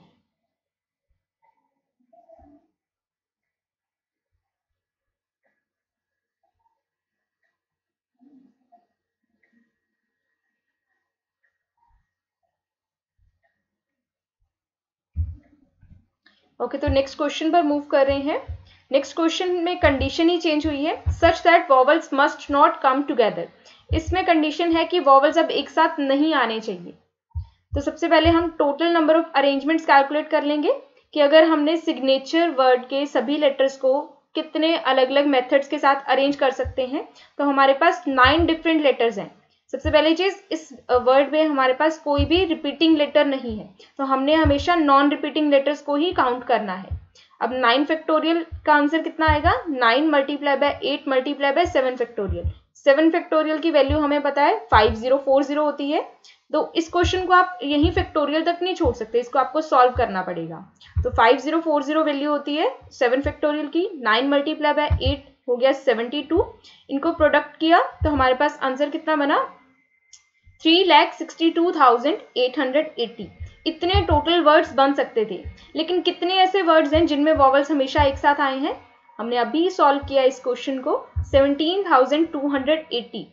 ओके okay, तो नेक्स्ट क्वेश्चन पर मूव कर रहे हैं। नेक्स्ट क्वेश्चन में कंडीशन ही चेंज हुई है, such that vowels must not come together. इसमें कंडीशन है कि वॉवल्स अब एक साथ नहीं आने चाहिए। तो सबसे पहले हम total number of arrangements calculate कर लेंगे कि अगर हमने सिग्नेचर वर्ड के सभी लेटर्स को कितने अलग अलग मेथड्स के साथ अरेंज कर सकते हैं। तो हमारे पास नाइन डिफरेंट लेटर्स हैं। सबसे पहली चीज़, इस वर्ड में हमारे पास कोई भी रिपीटिंग लेटर नहीं है, तो हमने हमेशा नॉन रिपीटिंग लेटर्स को ही काउंट करना है। अब नाइन फैक्टोरियल का आंसर कितना आएगा? Nine multiply by eight multiply by seven factorial. Seven factorial की वैल्यू हमें पता है फाइव जीरो फोर जीरो होती है। तो इस क्वेश्चन को आप यहीं फैक्टोरियल तक नहीं छोड़ सकते, इसको आपको सॉल्व करना पड़ेगा। तो five zero four zero value होती है सेवन फैक्टोरियल की, नाइन मल्टीप्लाई बाई एट हो गया सेवेंटी टू, इनको प्रोडक्ट किया तो हमारे पास आंसर कितना बना? Three lakh sixty two thousand eight hundred eighty. इतने टोटल वर्ड्स बन सकते थे, लेकिन कितने ऐसे वर्ड्स हैं जिनमें वॉवल्स हमेशा एक साथ आए हैं? हमने अभी सॉल्व किया इस क्वेश्चन को seventeen thousand two hundred eighty.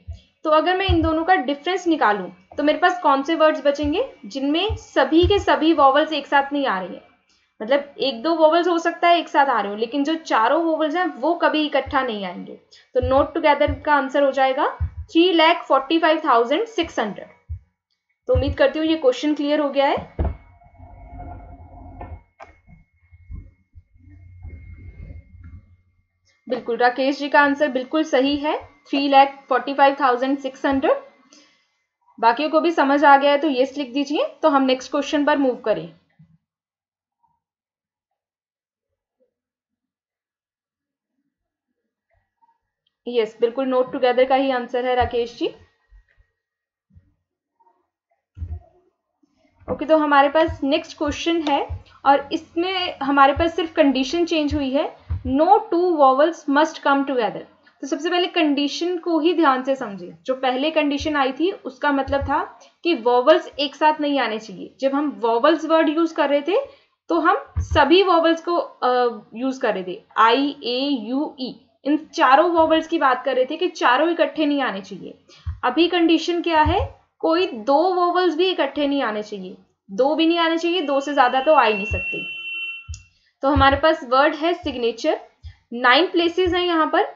तो अगर मैं इन दोनों का डिफरेंस निकालूं तो मेरे पास कौन से वर्ड्स बचेंगे जिनमें सभी के सभी वॉवल्स एक साथ नहीं आ रही है? मतलब एक दो वोवल्स हो सकता है एक साथ आ रहे हो, लेकिन जो चारों वोवल्स हैं वो कभी इकट्ठा नहीं आएंगे। तो नोट टुगेदर का आंसर हो जाएगा three lakh forty five thousand six hundred. तो उम्मीद करती हूँ ये क्वेश्चन क्लियर हो गया है। बिल्कुल, राकेश जी का आंसर बिल्कुल सही है, three lakh forty five thousand six hundred. बाकियों को भी समझ आ गया है तो यस लिख दीजिए। तो हम नेक्स्ट क्वेश्चन पर मूव करें। यस yes, बिल्कुल नोट टुगेदर का ही आंसर है राकेश जी। ओके okay, तो हमारे पास नेक्स्ट क्वेश्चन है और इसमें हमारे पास सिर्फ कंडीशन चेंज हुई है, no two vowels must come together. तो सबसे पहले कंडीशन को ही ध्यान से समझिए। जो पहले कंडीशन आई थी उसका मतलब था कि वॉवल्स एक साथ नहीं आने चाहिए। जब हम वॉवल्स वर्ड यूज कर रहे थे तो हम सभी वॉवल्स को यूज uh, कर रहे थे, आई ए यू ई, इन चारों वॉवल्स की बात कर रहे थे कि चारों इकट्ठे नहीं आने चाहिए। अभी कंडीशन क्या है? कोई दो वॉवल्स भी इकट्ठे नहीं आने चाहिए, दो भी नहीं आने चाहिए, दो से ज्यादा तो आ ही नहीं सकते। तो हमारे पास वर्ड है सिग्नेचर, नाइन प्लेसेस हैं यहाँ पर।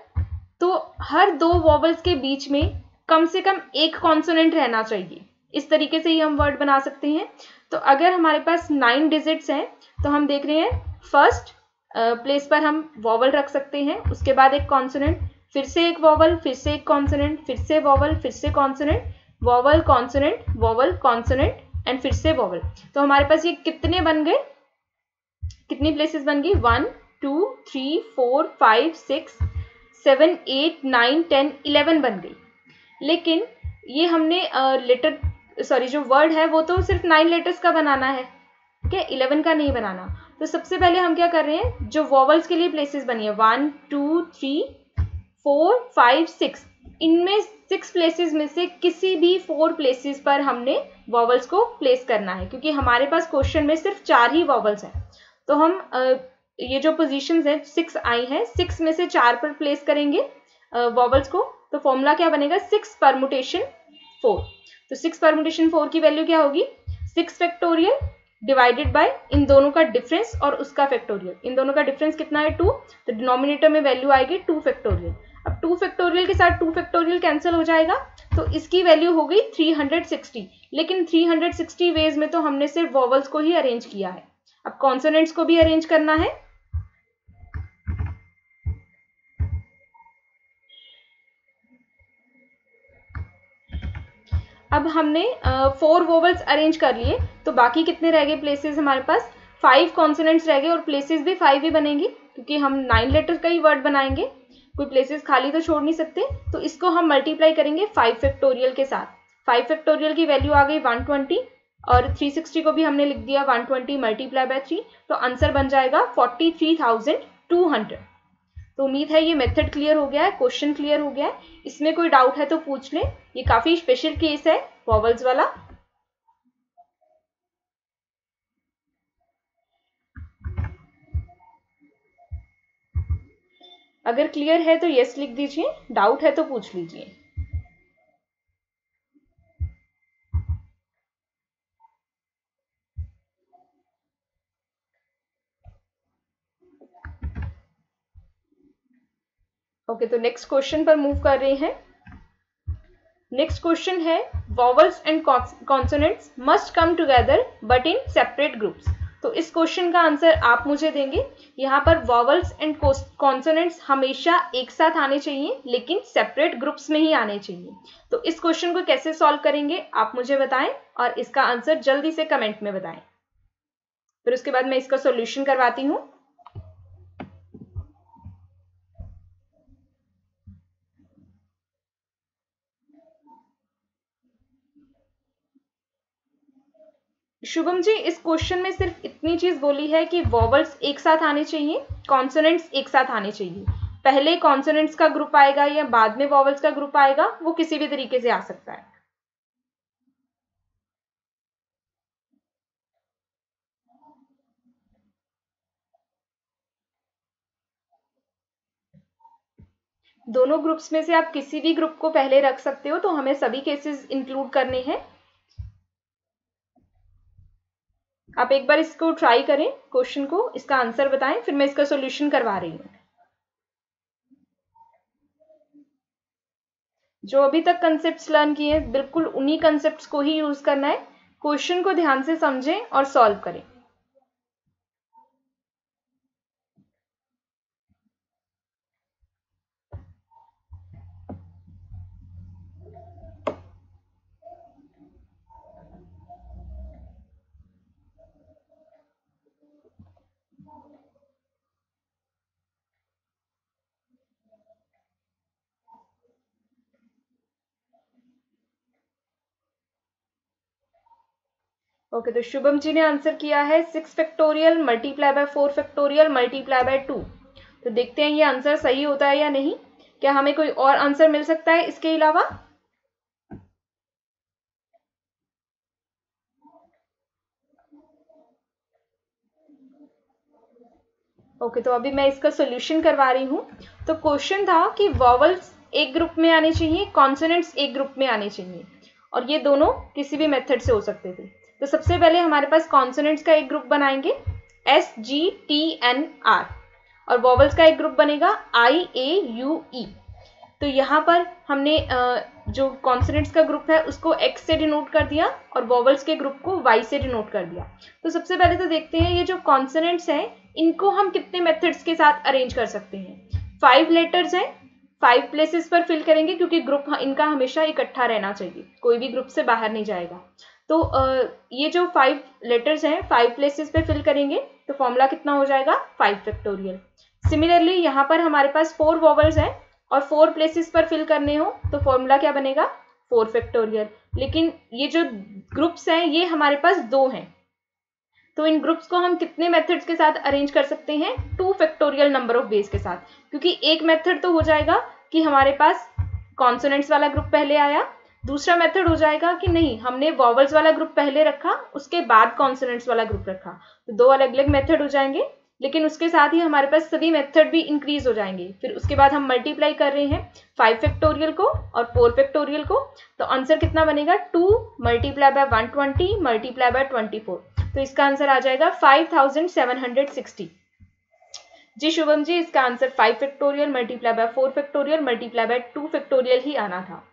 तो हर दो वॉवल्स के बीच में कम से कम एक कॉन्सोनेंट रहना चाहिए, इस तरीके से ही हम वर्ड बना सकते हैं। तो अगर हमारे पास नाइन डिजिट्स हैं तो हम देख रहे हैं फर्स्ट प्लेस uh, पर हम वॉवल रख सकते हैं, उसके बाद एक कॉन्सोनेंट, फिर से एक वॉवल, फिर से एक कॉन्सोनेंट, फिर से वॉवल, फिर से consonant, vowel consonant vowel consonant and फिर से वॉवल। तो हमारे पास ये कितने बन गए, कितनी प्लेसेस बन गई? One two three four five six seven eight nine ten eleven बन गई। लेकिन ये हमने लेटर uh, सॉरी जो वर्ड है वो तो सिर्फ नाइन लेटर्स का बनाना है, ठीक है, इलेवन का नहीं बनाना। तो सबसे पहले हम क्या कर रहे हैं, जो वॉवल्स के लिए प्लेसेस बनी है one two three four five six, इनमें सिक्स प्लेसेस में से किसी भी फोर प्लेसेस पर हमने वॉवल्स को प्लेस करना है, क्योंकि हमारे पास क्वेश्चन में सिर्फ चार ही वॉवल्स हैं। तो हम ये जो पोजीशंस हैं सिक्स आई हैं, सिक्स में से चार पर प्लेस करेंगे वॉवल्स को। तो फॉर्मूला क्या बनेगा? Six permutation four. तो सिक्स परमुटेशन फोर की वैल्यू क्या होगी? सिक्स फैक्टोरियल डिवाइडेड बाय इन दोनों का डिफरेंस और उसका फैक्टोरियल। इन दोनों का डिफरेंस कितना है? टू। तो डिनोमिनेटर में वैल्यू आएगी टू फैक्टोरियल। अब टू फैक्टोरियल के साथ टू फैक्टोरियल कैंसिल हो जाएगा, तो इसकी वैल्यू हो गई थ्री हंड्रेड सिक्सटी। लेकिन थ्री हंड्रेड सिक्सटी वेज में तो हमने सिर्फ वॉवल्स को ही अरेंज किया है, अब कॉन्सोनेंट्स को भी अरेंज करना है। अब हमने फोर वोवल्स अरेंज कर लिए, तो बाकी कितने रह गए प्लेसेस? हमारे पास फाइव कॉन्सोनेंट्स रह गए और प्लेसेस भी फाइव ही बनेंगी, क्योंकि हम नाइन लेटर का ही वर्ड बनाएंगे, कोई प्लेसेस खाली तो छोड़ नहीं सकते। तो इसको हम मल्टीप्लाई करेंगे फाइव फैक्टोरियल के साथ। फाइव फैक्टोरियल की वैल्यू आ गई वन ट्वेंटी, और थ्री सिक्सटी को भी हमने लिख दिया one twenty multiply by three. तो आंसर बन जाएगा forty three thousand two hundred. तो उम्मीद है ये मेथड क्लियर हो गया है, क्वेश्चन क्लियर हो गया है। इसमें कोई डाउट है तो पूछ लें, ये काफी स्पेशल केस है वॉवल्स वाला। अगर क्लियर है तो यस लिख दीजिए, डाउट है तो पूछ लीजिए। ओके okay, तो नेक्स्ट क्वेश्चन पर मूव कर रहे हैं। नेक्स्ट क्वेश्चन है vowels and consonants must come together but in separate groups. तो इस क्वेश्चन का आंसर आप मुझे देंगे। यहाँ पर वॉवल्स एंड कॉन्सोनेंट्स हमेशा एक साथ आने चाहिए लेकिन सेपरेट ग्रुप्स में ही आने चाहिए। तो इस क्वेश्चन को कैसे सॉल्व करेंगे आप मुझे बताएं और इसका आंसर जल्दी से कमेंट में बताएं। फिर उसके बाद मैं इसका सॉल्यूशन करवाती हूँ। शुभम जी, इस क्वेश्चन में सिर्फ इतनी चीज बोली है कि वॉवल्स एक साथ आने चाहिए, कॉन्सोनेंट्स एक साथ आने चाहिए। पहले कॉन्सोनेंट्स का ग्रुप आएगा या बाद में वॉवल्स का ग्रुप आएगा, वो किसी भी तरीके से आ सकता है। दोनों ग्रुप्स में से आप किसी भी ग्रुप को पहले रख सकते हो, तो हमें सभी केसेस इंक्लूड करने हैं। आप एक बार इसको ट्राई करें, क्वेश्चन को, इसका आंसर बताएं, फिर मैं इसका सॉल्यूशन करवा रही हूँ। जो अभी तक कंसेप्ट्स लर्न किए हैं बिल्कुल उन्हीं कंसेप्ट्स को ही यूज करना है। क्वेश्चन को ध्यान से समझें और सॉल्व करें। ओके okay, तो शुभम जी ने आंसर किया है six factorial multiply by four factorial multiply by two. तो देखते हैं ये आंसर सही होता है या नहीं। क्या हमें कोई और आंसर मिल सकता है इसके अलावा? ओके okay, तो अभी मैं इसका सॉल्यूशन करवा रही हूँ। तो क्वेश्चन था कि वॉवल्स एक ग्रुप में आने चाहिए, कॉन्सोनेंट्स एक ग्रुप में आने चाहिए, और ये दोनों किसी भी मेथड से हो सकते थे। तो सबसे पहले हमारे पास कॉन्सोनेंट्स का एक ग्रुप बनाएंगे S, G, T, N, R, और वॉवल्स का एक ग्रुप बनेगा I, A, U, E। तो यहाँ पर हमने जो कॉन्सोनेंट्स का ग्रुप है उसको X से डिनोट कर दिया और वॉवल्स के ग्रुप को Y से डिनोट कर दिया। तो सबसे पहले तो देखते हैं ये जो कॉन्सोनेंट्स हैं इनको हम कितने मेथड्स के साथ अरेंज कर सकते हैं। फाइव लेटर्स हैं, फाइव प्लेसेस पर फिल करेंगे क्योंकि ग्रुप इनका हमेशा इकट्ठा रहना चाहिए, कोई भी ग्रुप से बाहर नहीं जाएगा। तो ये जो फाइव लेटर्स हैं फाइव प्लेसेस पे फिल करेंगे तो फॉर्मूला कितना हो जाएगा, फाइव फैक्टोरियल। सिमिलरली यहाँ पर हमारे पास फोर वॉवल्स हैं और फोर प्लेसेस पर फिल करने हो तो फॉर्मूला क्या बनेगा, फोर फैक्टोरियल। लेकिन ये जो ग्रुप्स हैं ये हमारे पास दो हैं, तो इन ग्रुप्स को हम कितने मेथड्स के साथ अरेंज कर सकते हैं, two factorial number of ways के साथ। क्योंकि एक मेथड तो हो जाएगा कि हमारे पास कॉन्सोनेंट्स वाला ग्रुप पहले आया, दूसरा मेथड हो जाएगा कि नहीं हमने वॉवल्स वाला ग्रुप पहले रखा उसके बाद कॉन्सोनेंट्स वाला ग्रुप रखा। तो दो अलग अलग मेथड हो जाएंगे, लेकिन उसके साथ ही हमारे पास सभी मेथड भी इंक्रीज हो जाएंगे। फिर उसके बाद हम मल्टीप्लाई कर रहे हैं फाइव फैक्टोरियल को और फोर फैक्टोरियल को, तो आंसर कितना बनेगा, two multiply by one twenty multiply by twenty four. तो इसका आंसर आ जाएगा five thousand seven hundred sixty. जी शुभम जी, इसका answer five factorial multiply by four factorial multiply by two factorial ही आना था।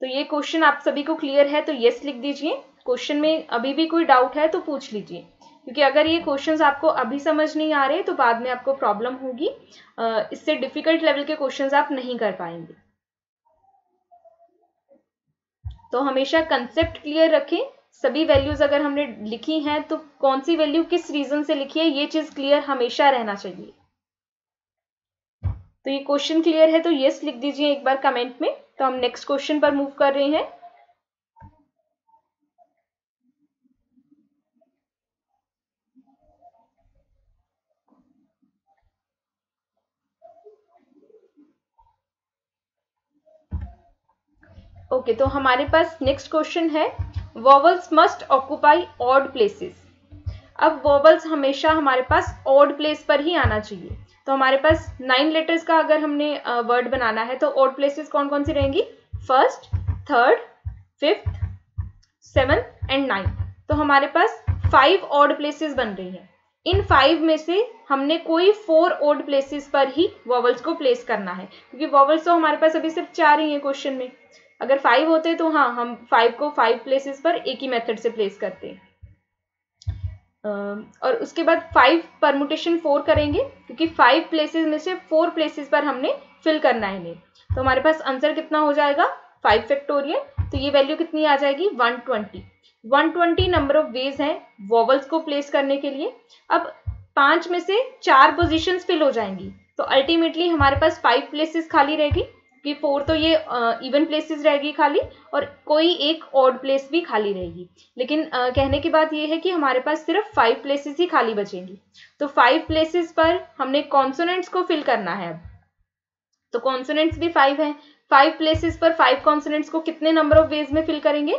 तो ये क्वेश्चन आप सभी को क्लियर है तो यस लिख दीजिए। क्वेश्चन में अभी भी कोई डाउट है तो पूछ लीजिए, क्योंकि अगर ये क्वेश्चंस आपको अभी समझ नहीं आ रहे तो बाद में आपको प्रॉब्लम होगी, इससे डिफिकल्ट लेवल के क्वेश्चंस आप नहीं कर पाएंगे। तो हमेशा कंसेप्ट क्लियर रखें। सभी वैल्यूज अगर हमने लिखी हैं तो कौन सी वैल्यू किस रीजन से लिखी है ये चीज क्लियर हमेशा रहना चाहिए। तो ये क्वेश्चन क्लियर है तो यस लिख दीजिए एक बार कमेंट में। तो हम नेक्स्ट क्वेश्चन पर मूव कर रहे हैं। ओके okay, तो हमारे पास नेक्स्ट क्वेश्चन है vowels must occupy odd places. अब वॉवल्स हमेशा हमारे पास ऑड प्लेस पर ही आना चाहिए। तो हमारे पास नाइन लेटर्स का अगर हमने वर्ड uh, बनाना है तो ऑड प्लेसेस कौन कौन सी रहेंगी, first, third, fifth, seventh and ninth. तो हमारे पास फाइव ऑड प्लेसेस बन रही हैं। इन फाइव में से हमने कोई फोर ऑड प्लेसेस पर ही वॉवल्स को प्लेस करना है, क्योंकि वॉवल्स तो हमारे पास अभी सिर्फ चार ही हैं क्वेश्चन में। अगर फाइव होते तो हाँ, हम फाइव को फाइव प्लेसेस पर एक ही मेथड से प्लेस करते हैं। और उसके बाद फाइव परमुटेशन फोर करेंगे क्योंकि फाइव प्लेसेस में से फोर प्लेसेस पर हमने फिल करना है इन्हें। तो हमारे पास आंसर कितना हो जाएगा फाइव फैक्टोरियल। तो ये वैल्यू कितनी आ जाएगी one twenty. One twenty number of ways हैं वॉवल्स को प्लेस करने के लिए। अब पांच में से चार पोजीशंस फिल हो जाएंगी तो अल्टीमेटली हमारे पास फाइव प्लेसेस खाली रहेगी कि फोर तो ये इवन प्लेसेस रहेगी खाली और कोई एक ऑड प्लेस भी खाली रहेगी। लेकिन uh, कहने की बात ये है कि हमारे पास सिर्फ फाइव प्लेसेस ही खाली बचेंगी। तो फाइव प्लेसेस पर हमने कॉन्सोनेंट्स को फिल करना है। अब तो कॉन्सोनेंट्स भी फाइव हैं। फाइव प्लेसेस पर फाइव कॉन्सोनेंट्स को कितने नंबर ऑफ वेज में फिल करेंगे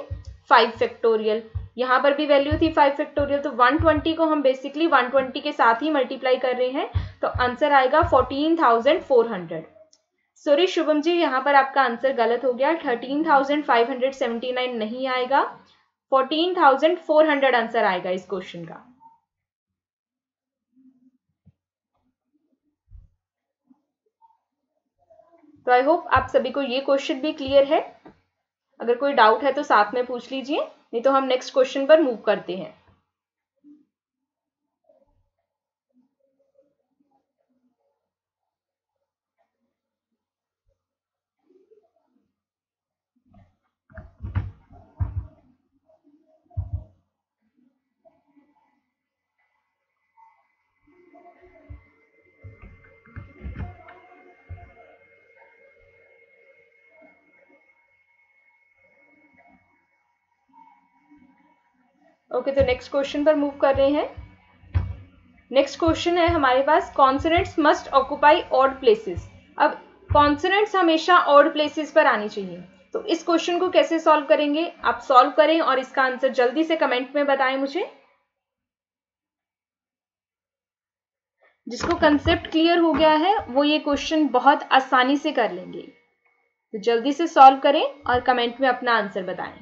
फाइव फैक्टोरियल। यहाँ पर भी वैल्यू थी फाइव फैक्टोरियल। तो वन ट्वेंटी को हम बेसिकली वन ट्वेंटी के साथ ही मल्टीप्लाई कर रहे हैं तो आंसर आएगा fourteen thousand four hundred. Sorry Shubham ji यहाँ पर आपका आंसर गलत हो गया, thirteen thousand five hundred seventy nine नहीं आएगा, fourteen thousand four hundred answer आएगा इस क्वेश्चन का। तो आई होप आप सभी को ये क्वेश्चन भी क्लियर है। अगर कोई डाउट है तो साथ में पूछ लीजिए, नहीं तो हम नेक्स्ट क्वेश्चन पर मूव करते हैं। ओके okay, तो नेक्स्ट क्वेश्चन पर मूव कर रहे हैं। नेक्स्ट क्वेश्चन है हमारे पास consonants must occupy odd places. अब कॉन्सोनेंट्स हमेशा ऑड प्लेसेस पर आनी चाहिए। तो इस क्वेश्चन को कैसे सॉल्व करेंगे, आप सॉल्व करें और इसका आंसर जल्दी से कमेंट में बताएं मुझे। जिसको कंसेप्ट क्लियर हो गया है वो ये क्वेश्चन बहुत आसानी से कर लेंगे। तो जल्दी से सॉल्व करें और कमेंट में अपना आंसर बताएं।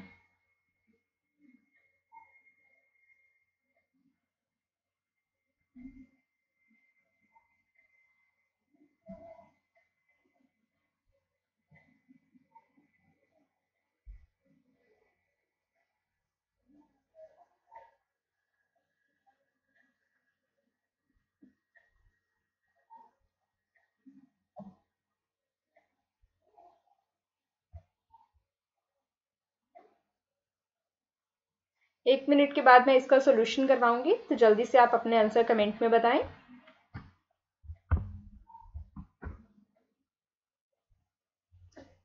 एक मिनट के बाद मैं इसका सॉल्यूशन करवाऊंगी, तो जल्दी से आप अपने आंसर कमेंट में बताएं।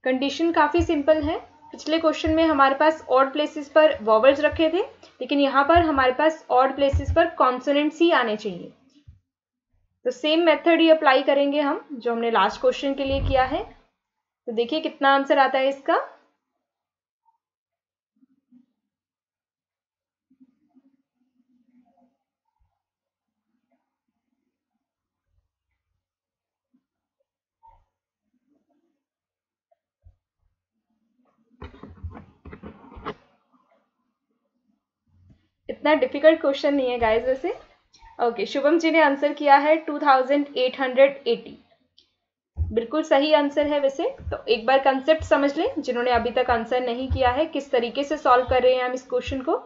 कंडीशन काफी सिंपल है। पिछले क्वेश्चन में हमारे पास ऑड प्लेसेस पर वॉवल्स रखे थे, लेकिन यहाँ पर हमारे पास ऑड प्लेसेस पर कॉन्सोनेंट्स ही आने चाहिए। तो सेम मेथड ही अप्लाई करेंगे हम जो हमने लास्ट क्वेश्चन के लिए किया है। तो देखिए कितना आंसर आता है इसका। इतना डिफिकल्ट क्वेश्चन नहीं है गाइस वैसे। ओके, शुभम जी ने आंसर किया है two thousand eight hundred eighty. बिल्कुल सही आंसर है वैसे। तो एक बार कंसेप्ट समझ लें जिन्होंने अभी तक आंसर नहीं किया है किस तरीके से सॉल्व कर रहे हैं हम इस क्वेश्चन को।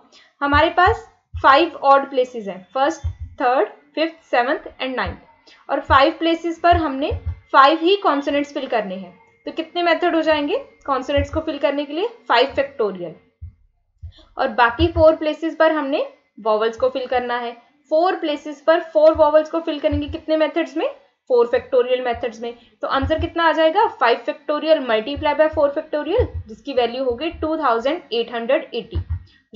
हमारे पास फाइव ऑड प्लेसेस हैं, first, third, fifth, seventh and ninth, और फाइव प्लेसेस पर हमने फाइव ही कॉन्सोनेंट्स फिल करने हैं। तो कितने मेथड हो जाएंगे कॉन्सोनेंट्स को फिल करने के लिए, फाइव फैक्टोरियल, और बाकी फोर प्लेसेस पर हमने वॉवल्स को फिल करना है। फोर प्लेसेस पर फोर वॉवल्स को फिल करेंगे कितने मेथड्स में, फोर फैक्टोरियल मेथड्स में। तो आंसर कितना आ जाएगा, five factorial multiply by four factorial, जिसकी वैल्यू होगी two thousand eight hundred eighty.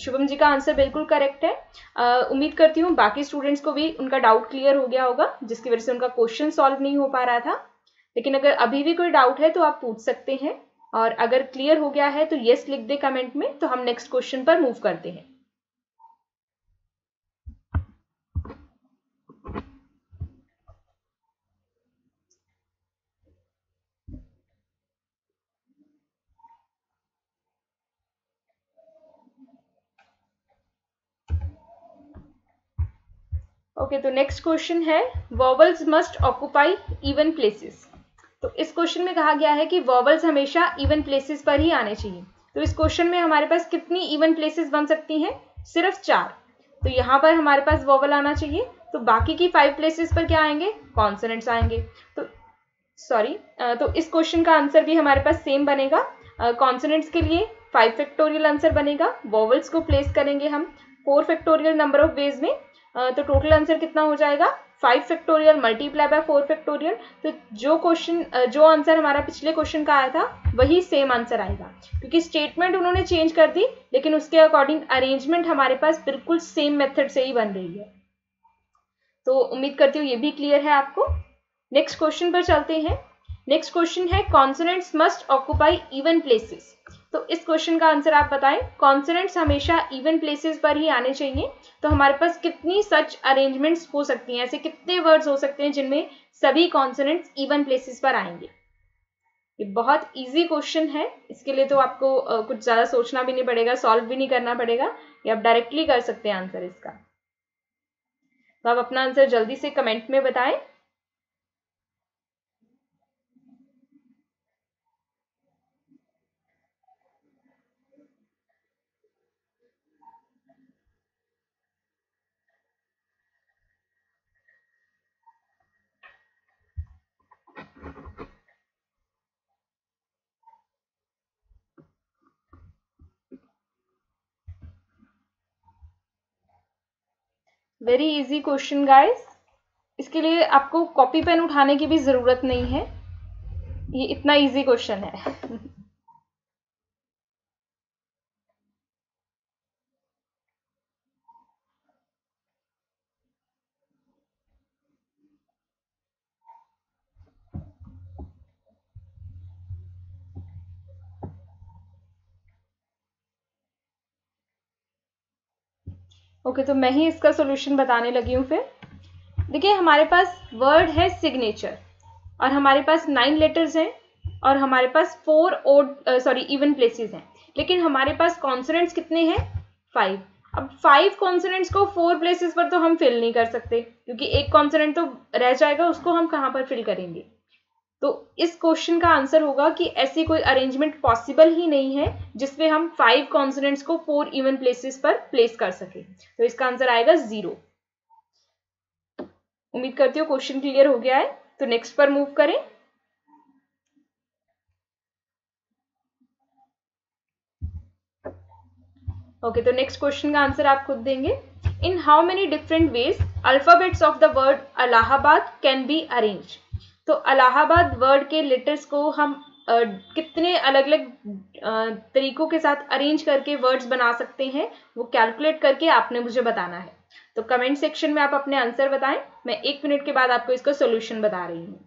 Shubham ji का आंसर बिल्कुल करेक्ट है। आ, उम्मीद करती हूँ बाकी स्टूडेंट्स को भी उनका डाउट क्लियर हो गया होगा जिसकी वजह से उनका क्वेश्चन सॉल्व नहीं हो पा रहा था। लेकिन अगर अभी भी कोई डाउट है तो आप पूछ सकते हैं, और अगर क्लियर हो गया है तो यस लिख दे कमेंट में, तो हम नेक्स्ट क्वेश्चन पर मूव करते हैं। ओके okay, तो नेक्स्ट क्वेश्चन है vowels must occupy even places. तो इस क्वेश्चन में कहा गया है कि वॉवल्स हमेशा इवन प्लेसेस पर ही आने चाहिए। तो इस क्वेश्चन में हमारे पास कितनी इवन प्लेसेस बन सकती हैं, सिर्फ चार। तो यहाँ पर हमारे पास वोवल आना चाहिए, तो बाकी की फाइव प्लेसेस पर क्या आएंगे, कॉन्सोनेंट्स आएंगे। तो सॉरी तो इस क्वेश्चन का आंसर भी हमारे पास सेम बनेगा। कॉन्सोनेंट्स के लिए फाइव फैक्टोरियल आंसर बनेगा, वोवल्स को प्लेस करेंगे हम four factorial number of ways में, तो टोटल आंसर कितना हो जाएगा, five factorial multiply by four factorial. तो जो क्वेश्चन जो आंसर हमारा पिछले क्वेश्चन का आया था वही सेम आंसर आएगा, क्योंकि स्टेटमेंट उन्होंने चेंज कर दी लेकिन उसके अकॉर्डिंग अरेंजमेंट हमारे पास बिल्कुल सेम मेथड से ही बन रही है। तो उम्मीद करती हूँ ये भी क्लियर है आपको। नेक्स्ट क्वेश्चन पर चलते हैं। नेक्स्ट क्वेश्चन है consonants must occupy even places. तो इस क्वेश्चन का आंसर आप बताएं। कॉन्सोनेंट्स हमेशा इवन प्लेसेस पर ही आने चाहिए, तो हमारे पास कितनी सच अरेंजमेंट्स हो सकती हैं, ऐसे कितने वर्ड्स हो सकते हैं जिनमें सभी कॉन्सोनेंट्स इवन प्लेसेस पर आएंगे। ये बहुत इजी क्वेश्चन है, इसके लिए तो आपको कुछ ज़्यादा सोचना भी नहीं पड़ेगा, सॉल्व भी नहीं करना पड़ेगा, ये आप डायरेक्टली कर सकते हैं आंसर इसका। तो आप अपना आंसर जल्दी से कमेंट में बताएं। वेरी इजी क्वेश्चन गाइज, इसके लिए आपको कॉपी पेन उठाने की भी ज़रूरत नहीं है, ये इतना इजी क्वेश्चन है। ओके okay, तो मैं ही इसका सॉल्यूशन बताने लगी हूँ। फिर देखिए हमारे पास वर्ड है सिग्नेचर और हमारे पास नाइन लेटर्स हैं और हमारे पास four odd sorry even places हैं, लेकिन हमारे पास कॉन्सोनेंट्स कितने हैं, फाइव। अब फाइव कॉन्सोनेंट्स को फोर प्लेसेस पर तो हम फिल नहीं कर सकते, क्योंकि एक कॉन्सोनेंट तो रह जाएगा, उसको हम कहाँ पर फिल करेंगे। तो इस क्वेश्चन का आंसर होगा कि ऐसी कोई अरेंजमेंट पॉसिबल ही नहीं है जिसमें हम फाइव कॉन्सोनेंट्स को फोर इवन प्लेसेस पर प्लेस कर सके। तो इसका आंसर आएगा जीरो। उम्मीद करती हूँ क्वेश्चन क्लियर हो गया है। तो नेक्स्ट पर मूव करें। ओके okay, तो नेक्स्ट क्वेश्चन का आंसर आप खुद देंगे। In how many different ways alphabets of the word Allahabad can be arrange. तो अलाहाबाद वर्ड के लेटर्स को हम आ, कितने अलग अलग तरीकों के साथ अरेंज करके वर्ड्स बना सकते हैं, वो कैलकुलेट करके आपने मुझे बताना है। तो कमेंट सेक्शन में आप अपने आंसर बताएं, मैं एक मिनट के बाद आपको इसका सॉल्यूशन बता रही हूँ।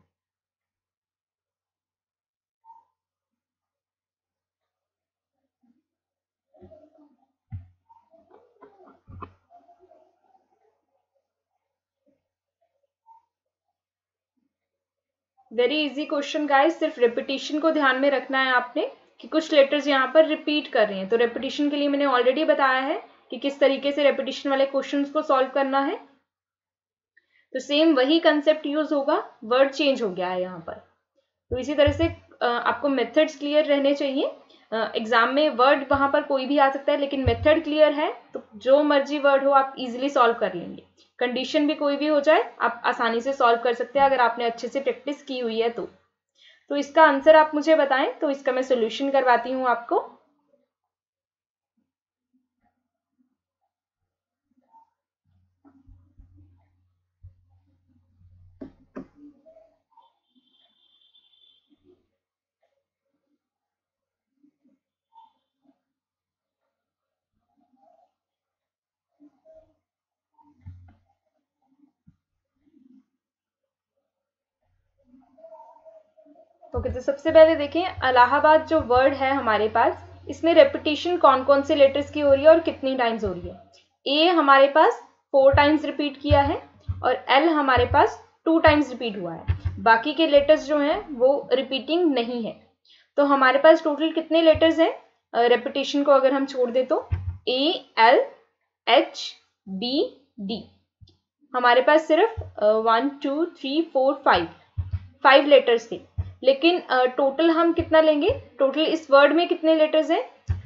वेरी इजी क्वेश्चन गाइस, सिर्फ रिपीटेशन को ध्यान में रखना है आपने कि कुछ लेटर्स यहाँ पर रिपीट कर रहे हैं। तो रिपीटेशन के लिए मैंने ऑलरेडी बताया है कि किस तरीके से रिपीटेशन वाले क्वेश्चंस को सॉल्व करना है। तो सेम वही कंसेप्ट यूज होगा, वर्ड चेंज हो गया है यहाँ पर। तो इसी तरह से आपको मेथड्स क्लियर रहने चाहिए। एग्जाम में वर्ड वहाँ पर कोई भी आ सकता है, लेकिन मेथड क्लियर है तो जो मर्जी वर्ड हो आप इजिली सॉल्व कर लेंगे। कंडीशन भी कोई भी हो जाए आप आसानी से सॉल्व कर सकते हैं, अगर आपने अच्छे से प्रैक्टिस की हुई है तो। तो इसका आंसर आप मुझे बताएं, तो इसका मैं सॉल्यूशन करवाती हूँ आपको। ओके okay, तो सबसे पहले देखें अलाहाबाद जो वर्ड है हमारे पास, इसमें रेपिटेशन कौन कौन से लेटर्स की हो रही है और कितनी टाइम्स हो रही है। ए हमारे पास फोर टाइम्स रिपीट किया है और एल हमारे पास टू टाइम्स रिपीट हुआ है, बाकी के लेटर्स जो हैं वो रिपीटिंग नहीं है। तो हमारे पास टोटल कितने लेटर्स हैं रेपिटेशन को अगर हम छोड़ दें तो, A L H B D. हमारे पास सिर्फ one two three four five five letters थे, लेकिन टोटल uh, हम कितना लेंगे, टोटल इस वर्ड में कितने लेटर्स हैं,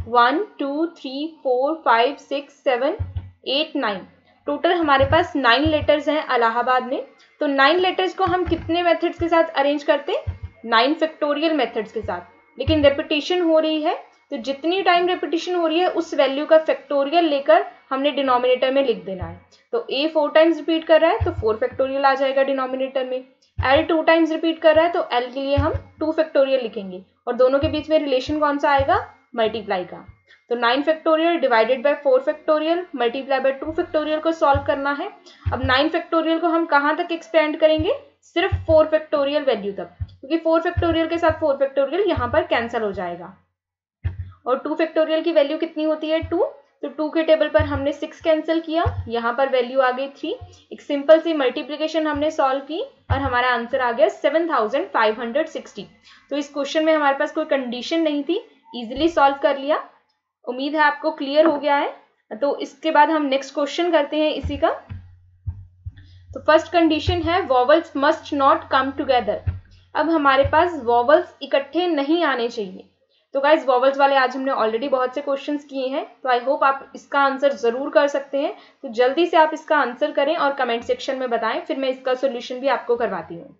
one two three four five six seven eight nine. Total हमारे पास नाइन लेटर्स हैं अलाहाबाद में। तो नाइन लेटर्स को हम कितने मेथड्स के साथ अरेंज करते हैं? नाइन फैक्टोरियल मेथड्स के साथ। लेकिन रेपिटेशन हो रही है तो जितनी टाइम रेपिटेशन हो रही है उस वैल्यू का फैक्टोरियल लेकर हमने डिनोमिनेटर में लिख देना है। तो ए फोर टाइम्स रिपीट कर रहा है तो फोर फैक्टोरियल आ जाएगा डिनोमिनेटर में। एल टू टाइम्स रिपीट कर रहा है तो एल के लिए हम टू फैक्टोरियल लिखेंगे और दोनों के बीच में रिलेशन कौन सा आएगा? मल्टीप्लाई का। तो nine factorial divided by four factorial multiply by two factorial को सॉल्व करना है। अब नाइन फैक्टोरियल को हम कहाँ तक एक्सपेंड करेंगे? सिर्फ फोर फैक्टोरियल वैल्यू तक, क्योंकि फोर फैक्टोरियल के साथ फोर फैक्टोरियल यहाँ पर कैंसिल हो जाएगा। और टू फैक्टोरियल की वैल्यू कितनी होती है? टू। तो टू के टेबल पर हमने सिक्स कैंसिल किया, यहाँ पर वैल्यू आ गई थ्री। एक सिंपल सी मल्टीप्लिकेशन हमने सॉल्व की और हमारा आंसर आ गया seven thousand five hundred sixty. तो इस क्वेश्चन में हमारे पास कोई कंडीशन नहीं थी, इजीली सॉल्व कर लिया। उम्मीद है आपको क्लियर हो गया है। तो इसके बाद हम नेक्स्ट क्वेश्चन करते हैं इसी का। तो फर्स्ट कंडीशन है vowels must not come together. अब हमारे पास वॉवल्स इकट्ठे नहीं आने चाहिए। तो गाइज वॉवल्स वाले आज हमने ऑलरेडी बहुत से क्वेश्चंस किए हैं, तो आई होप आप इसका आंसर ज़रूर कर सकते हैं। तो जल्दी से आप इसका आंसर करें और कमेंट सेक्शन में बताएं, फिर मैं इसका सॉल्यूशन भी आपको करवाती हूँ।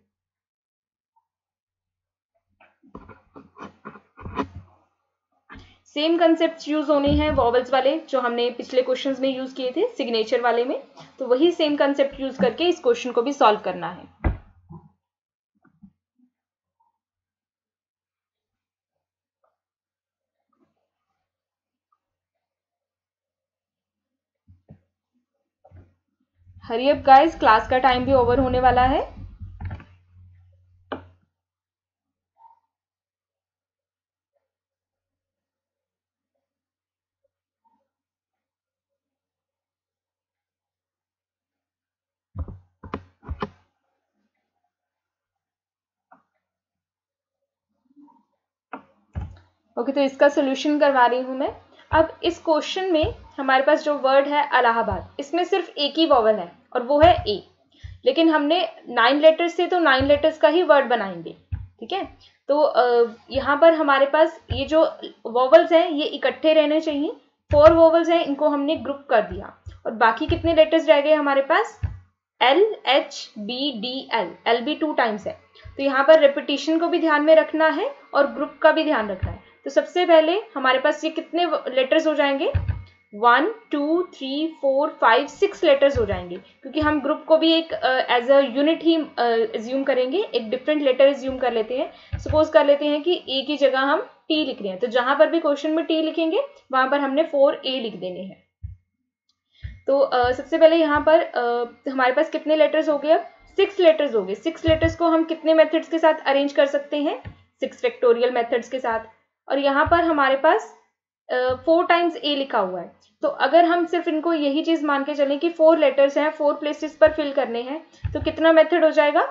सेम कंसेप्ट यूज होने हैं वॉवल्स वाले जो हमने पिछले क्वेश्चंस में यूज किए थे सिग्नेचर वाले में, तो वही सेम कंसेप्ट यूज करके इस क्वेश्चन को भी सॉल्व करना है। हरी अब गाइस, क्लास का टाइम भी ओवर होने वाला है। ओके okay, तो इसका सोल्यूशन करवा रही हूँ मैं। अब इस क्वेश्चन में हमारे पास जो वर्ड है अलाहाबाद, इसमें सिर्फ एक ही वॉवल है और वो है ए। लेकिन हमने नाइन लेटर्स से तो नाइन लेटर्स का ही वर्ड बनाएंगे, ठीक है। तो यहाँ पर हमारे पास ये जो वॉवल्स हैं ये इकट्ठे रहने चाहिए। फोर वॉवल्स हैं, इनको हमने ग्रुप कर दिया और बाकी कितने लेटर्स रह गए हमारे पास? L H B D L. L B two times है, तो यहाँ पर रिपीटिशन को भी ध्यान में रखना है और ग्रुप का भी ध्यान रखना है। तो सबसे पहले हमारे पास ये कितने लेटर्स हो जाएंगे? One two three four five six letters हो जाएंगे, क्योंकि हम ग्रुप को भी एक एज अ यूनिट ही एज्यूम करेंगे, एक डिफरेंट लेटर एज्यूम कर लेते हैं। सपोज कर लेते हैं कि ए की जगह हम टी लिख रहे हैं, तो जहां पर भी क्वेश्चन में टी लिखेंगे वहां पर हमने फोर ए लिख देने हैं। तो uh, सबसे पहले यहाँ पर uh, हमारे पास कितने लेटर्स हो गए? अब सिक्स लेटर्स हो गए। सिक्स लेटर्स को हम कितने मेथड्स के साथ अरेंज कर सकते हैं? सिक्स फैक्टोरियल मेथड्स के साथ। और यहाँ पर हमारे पास फोर टाइम्स ए लिखा हुआ है, तो अगर हम सिर्फ इनको यही चीज़ मान के चलें कि फोर लेटर्स हैं, फोर प्लेसेस पर फिल करने हैं, तो कितना मेथड हो जाएगा?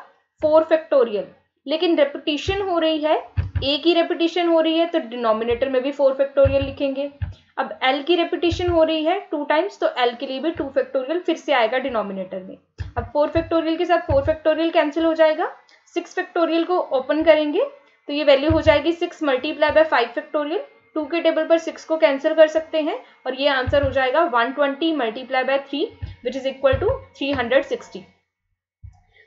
Four factorial. लेकिन रेपिटेशन हो रही है, ए की रेपिटेशन हो रही है, तो डिनोमिनेटर में भी फोर फैक्टोरियल लिखेंगे। अब एल की रेपिटेशन हो रही है टू टाइम्स, तो एल के लिए भी टू फैक्टोरियल फिर से आएगा डिनोमिनेटर में। अब फोर फैक्टोरियल के साथ फोर फैक्टोरियल कैंसिल हो जाएगा। सिक्स फैक्टोरियल को ओपन करेंगे तो ये वैल्यू हो जाएगी six multiply by five factorial. Two के टेबल पर सिक्स को कैंसिल कर सकते हैं और ये आंसर हो जाएगा one twenty multiply by three which is equal to three hundred sixty.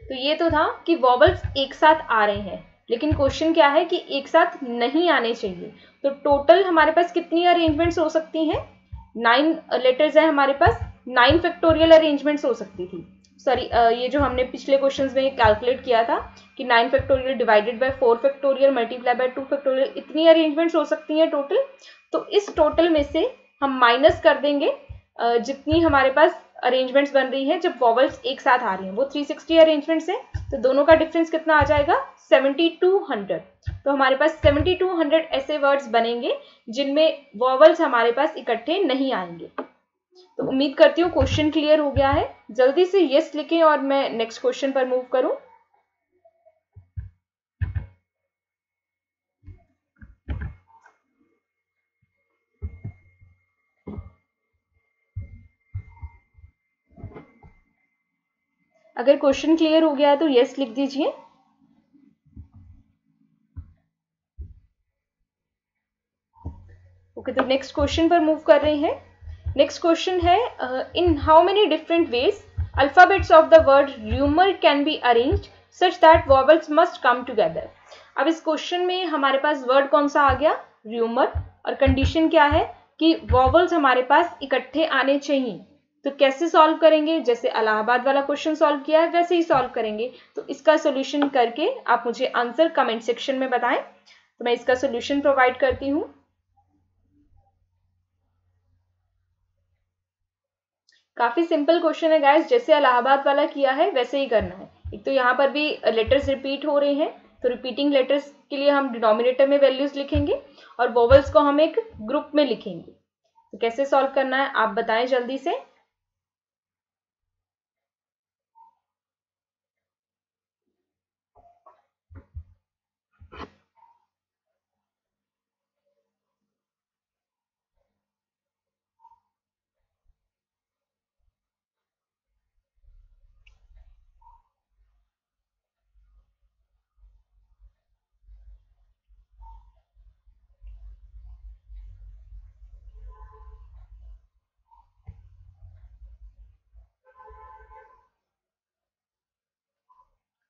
तो ये तो था कि वॉवल्स एक साथ आ रहे हैं, लेकिन क्वेश्चन क्या है कि एक साथ नहीं आने चाहिए। तो टोटल हमारे पास कितनी अरेंजमेंट्स हो सकती हैं? नाइन लेटर्स हैं हमारे पास, नाइन फैक्टोरियल अरेंजमेंट्स हो सकती थी। सॉरी, ये जो हमने पिछले क्वेश्चंस में कैलकुलेट किया था कि nine factorial divided by four factorial multiply by two factorial, इतनी अरेंजमेंट्स हो सकती हैं टोटल। तो इस टोटल में से हम माइनस कर देंगे जितनी हमारे पास अरेंजमेंट्स बन रही है जब वॉवल्स एक साथ आ रही हैं, वो थ्री सिक्सटी अरेंजमेंट्स हैं। तो दोनों का डिफरेंस कितना आ जाएगा? Seven two hundred. तो हमारे पास सेवन टू हंड्रेड ऐसे वर्ड्स बनेंगे जिनमें वॉवल्स हमारे पास इकट्ठे नहीं आएंगे। तो उम्मीद करती हूँ क्वेश्चन क्लियर हो गया है। जल्दी से यस लिखें और मैं नेक्स्ट क्वेश्चन पर मूव करूं। अगर क्वेश्चन क्लियर हो गया है तो यस लिख दीजिए। ओके, तो नेक्स्ट क्वेश्चन पर मूव कर रहे हैं। नेक्स्ट क्वेश्चन है, in how many different ways alphabets of the word rumour can be arranged such that vowels must come together. अब इस क्वेश्चन में हमारे पास वर्ड कौन सा आ गया, रूमर, और कंडीशन क्या है कि वॉवल्स हमारे पास इकट्ठे आने चाहिए. तो कैसे सॉल्व करेंगे, जैसे अलाहाबाद वाला क्वेश्चन सॉल्व किया है वैसे ही सॉल्व करेंगे. तो इसका सोल्यूशन करके आप मुझे आंसर कमेंट सेक्शन में बताएं, तो मैं इसका सोल्यूशन प्रोवाइड करती हूँ. काफी सिंपल क्वेश्चन है गाइस, जैसे अलाहाबाद वाला किया है वैसे ही करना है. एक तो यहाँ पर भी लेटर्स रिपीट हो रहे हैं, तो रिपीटिंग लेटर्स के लिए हम डिनोमिनेटर में वैल्यूज लिखेंगे और वॉवल्स को हम एक ग्रुप में लिखेंगे. तो कैसे सॉल्व करना है आप बताएं जल्दी से.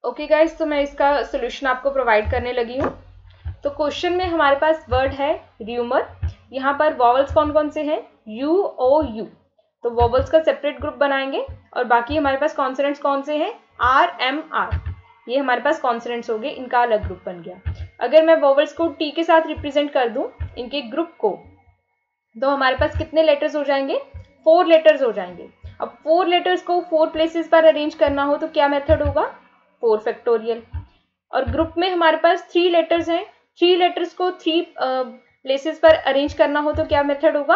ओके okay गाइज, तो मैं इसका सोल्यूशन आपको प्रोवाइड करने लगी हूँ. तो क्वेश्चन में हमारे पास वर्ड है रूमर, यहाँ पर वॉवल्स कौन कौन से हैं, यू ओ यू, तो वॉवल्स का सेपरेट ग्रुप बनाएंगे और बाकी हमारे पास कॉन्सोनेंट्स कौन से हैं, आर एम आर, ये हमारे पास कॉन्सोनेंट्स हो गए, इनका अलग ग्रुप बन गया. अगर मैं वॉवल्स को टी के साथ रिप्रेजेंट कर दूँ इनके ग्रुप को, तो हमारे पास कितने लेटर्स हो जाएंगे, फोर लेटर्स हो जाएंगे. अब फोर लेटर्स को फोर प्लेसेस पर अरेंज करना हो तो क्या मेथड होगा, फोर फैक्टोरियल. और ग्रुप में हमारे पास थ्री लेटर्स हैं, थ्री लेटर्स को थ्री प्लेसेस पर अरेंज करना हो तो क्या मेथड होगा,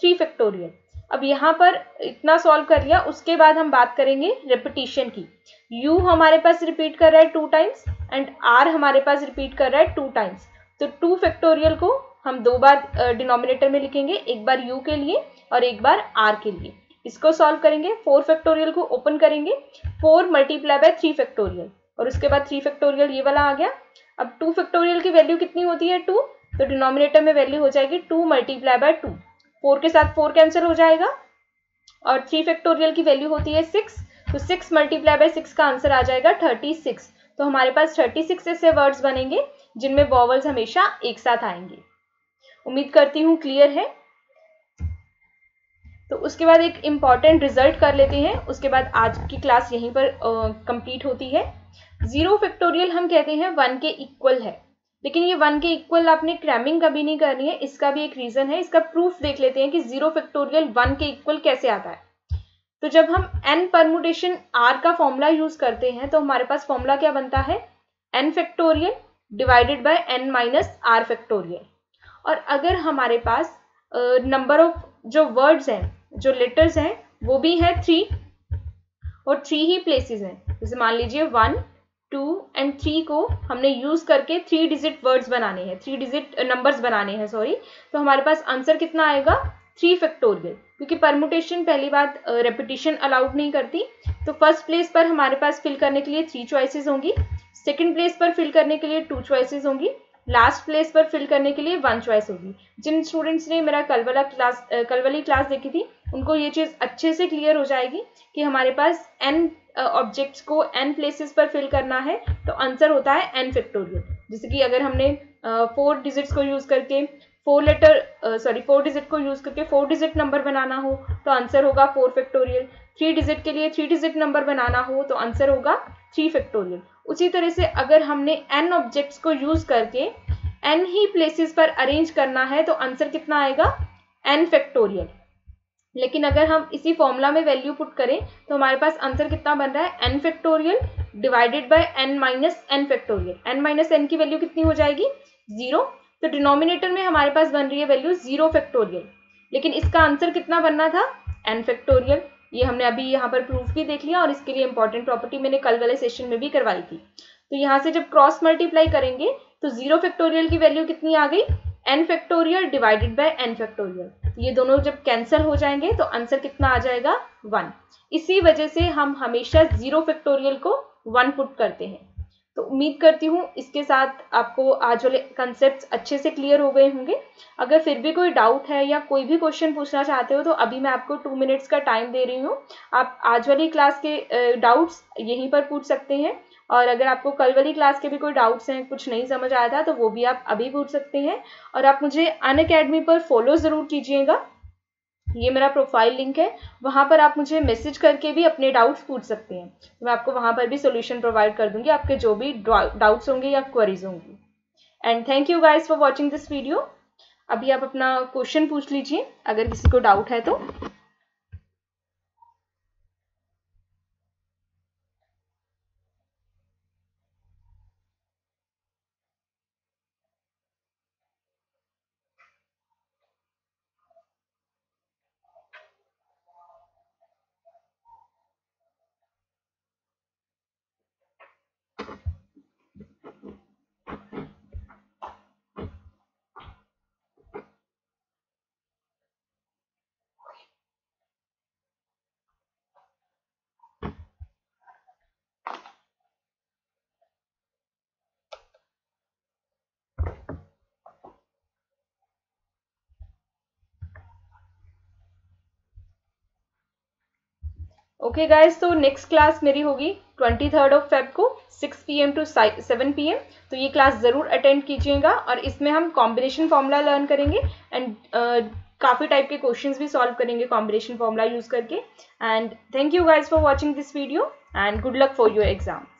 थ्री फैक्टोरियल. अब यहाँ पर इतना सॉल्व कर लिया, उसके बाद हम बात करेंगे रिपीटिशन की. U हमारे पास रिपीट कर रहा है टू टाइम्स एंड R हमारे पास रिपीट कर रहा है टू टाइम्स. तो टू फैक्टोरियल को हम दो बार डिनोमिनेटर uh, में लिखेंगे, एक बार U के लिए और एक बार R के लिए. इसको सॉल्व करेंगे, फोर फैक्टोरियल को ओपन करेंगे, four multiply by three factorial और उसके बाद थ्री फैक्टोरियल ये वाला आ गया. अब टू फैक्टोरियल की वैल्यू कितनी होती है, टू, तो डिनोमिनेटर में वैल्यू हो जाएगी two multiply by two, four के साथ फोर कैंसिल हो जाएगा. और थ्री फैक्टोरियल की वैल्यू होती है सिक्स, तो सिक्स मल्टीप्लाई बाय सिक्स का आंसर आ जाएगा थर्टी सिक्स. तो हमारे पास थर्टी सिक्स ऐसे वर्ड्स बनेंगे जिनमें वॉवल्स हमेशा एक साथ आएंगे. उम्मीद करती हूँ क्लियर है. तो उसके बाद एक इम्पॉर्टेंट रिजल्ट कर लेते हैं, उसके बाद आज की क्लास यहीं पर कंप्लीट होती है. जीरो फैक्टोरियल हम कहते हैं वन के इक्वल है, लेकिन ये वन के इक्वल आपने क्रैमिंग कभी नहीं करनी है. इसका भी एक रीज़न है, इसका प्रूफ देख लेते हैं कि जीरो फैक्टोरियल वन के इक्वल कैसे आता है. तो जब हम एन परमुटेशन आर का फॉर्मूला यूज करते हैं तो हमारे पास फॉर्मूला क्या बनता है, n factorial divided by n minus r factorial. और अगर हमारे पास नंबर ऑफ जो वर्ड्स हैं, जो लेटर्स हैं वो भी है थ्री और थ्री ही प्लेसेस हैं, जैसे मान लीजिए वन टू एंड थ्री को हमने यूज करके थ्री डिजिट वर्ड्स बनाने हैं, थ्री डिजिट नंबर्स बनाने हैं सॉरी, तो हमारे पास आंसर कितना आएगा, थ्री फैक्टोरियल. क्योंकि परमुटेशन पहली बात रेपिटेशन अलाउड नहीं करती, तो फर्स्ट प्लेस पर हमारे पास फिल करने के लिए थ्री चॉइसेस होंगी, सेकेंड प्लेस पर फिल करने के लिए टू चॉइसेस होंगी, लास्ट प्लेस पर फिल करने के लिए वन चॉइस होगी. जिन स्टूडेंट्स ने मेरा कल वाला क्लास कल वाली क्लास देखी थी उनको ये चीज़ अच्छे से क्लियर हो जाएगी कि हमारे पास एन ऑब्जेक्ट्स को एन प्लेसेस पर फिल करना है तो आंसर होता है एन फैक्टोरियल. जैसे कि अगर हमने फोर डिजिट्स को यूज़ करके four letter sorry four digit को यूज़ करके फोर डिजिट नंबर बनाना हो तो आंसर होगा फोर फैक्टोरियल, थ्री डिजिट के लिए थ्री डिजिट नंबर बनाना हो तो आंसर होगा थ्री फैक्टोरियल. उसी तरह से अगर हमने n ऑब्जेक्ट्स को यूज करके n ही प्लेसेस पर अरेंज करना है तो आंसर कितना आएगा, n फैक्टोरियल. लेकिन अगर हम इसी फॉर्मूला में वैल्यू पुट करें तो हमारे पास आंसर कितना बन रहा है, n factorial divided by n minus n factorial. n minus n की वैल्यू कितनी हो जाएगी, जीरो. तो डिनोमिनेटर में हमारे पास बन रही है वैल्यू जीरो फैक्टोरियल, लेकिन इसका आंसर कितना बनना था, n फैक्टोरियल. ये हमने अभी यहाँ पर प्रूफ भी देख लिया और इसके लिए इंपॉर्टेंट प्रॉपर्टी मैंने कल वाले सेशन में भी करवाई थी. तो यहाँ से जब क्रॉस मल्टीप्लाई करेंगे तो जीरो फैक्टोरियल की वैल्यू कितनी आ गई, n factorial divided by n factorial. ये दोनों जब कैंसिल हो जाएंगे तो आंसर कितना आ जाएगा, वन. इसी वजह से हम हमेशा जीरो फैक्टोरियल को वन पुट करते हैं. तो उम्मीद करती हूँ इसके साथ आपको आज वाले कंसेप्ट अच्छे से क्लियर हो गए होंगे। अगर फिर भी कोई डाउट है या कोई भी क्वेश्चन पूछना चाहते हो तो अभी मैं आपको टू मिनट्स का टाइम दे रही हूँ। आप आज वाली क्लास के डाउट्स यहीं पर पूछ सकते हैं, और अगर आपको कल वाली क्लास के भी कोई डाउट्स हैं, कुछ नहीं समझ आया था, तो वो भी आप अभी पूछ सकते हैं। और आप मुझे अनअकैडमी पर फॉलो ज़रूर कीजिएगा, ये मेरा प्रोफाइल लिंक है, वहाँ पर आप मुझे मैसेज करके भी अपने डाउट्स पूछ सकते हैं। मैं आपको वहाँ पर भी सॉल्यूशन प्रोवाइड कर दूँगी आपके जो भी डाउट्स होंगे या क्वेरीज होंगी। And thank you guys for watching this video. अभी आप अपना क्वेश्चन पूछ लीजिए अगर किसी को डाउट है तो। ओके okay गाइज, तो नेक्स्ट क्लास मेरी होगी ट्वेंटी थर्ड ऑफ फेब को six P M to seven P m. तो ये क्लास ज़रूर अटेंड कीजिएगा, और इसमें हम कॉम्बिनेशन फॉर्मूला लर्न करेंगे एंड uh, काफ़ी टाइप के क्वेश्चंस भी सॉल्व करेंगे कॉम्बिनेशन फॉर्मूला यूज़ करके। And thank you guys for watching this video and good luck for your exams.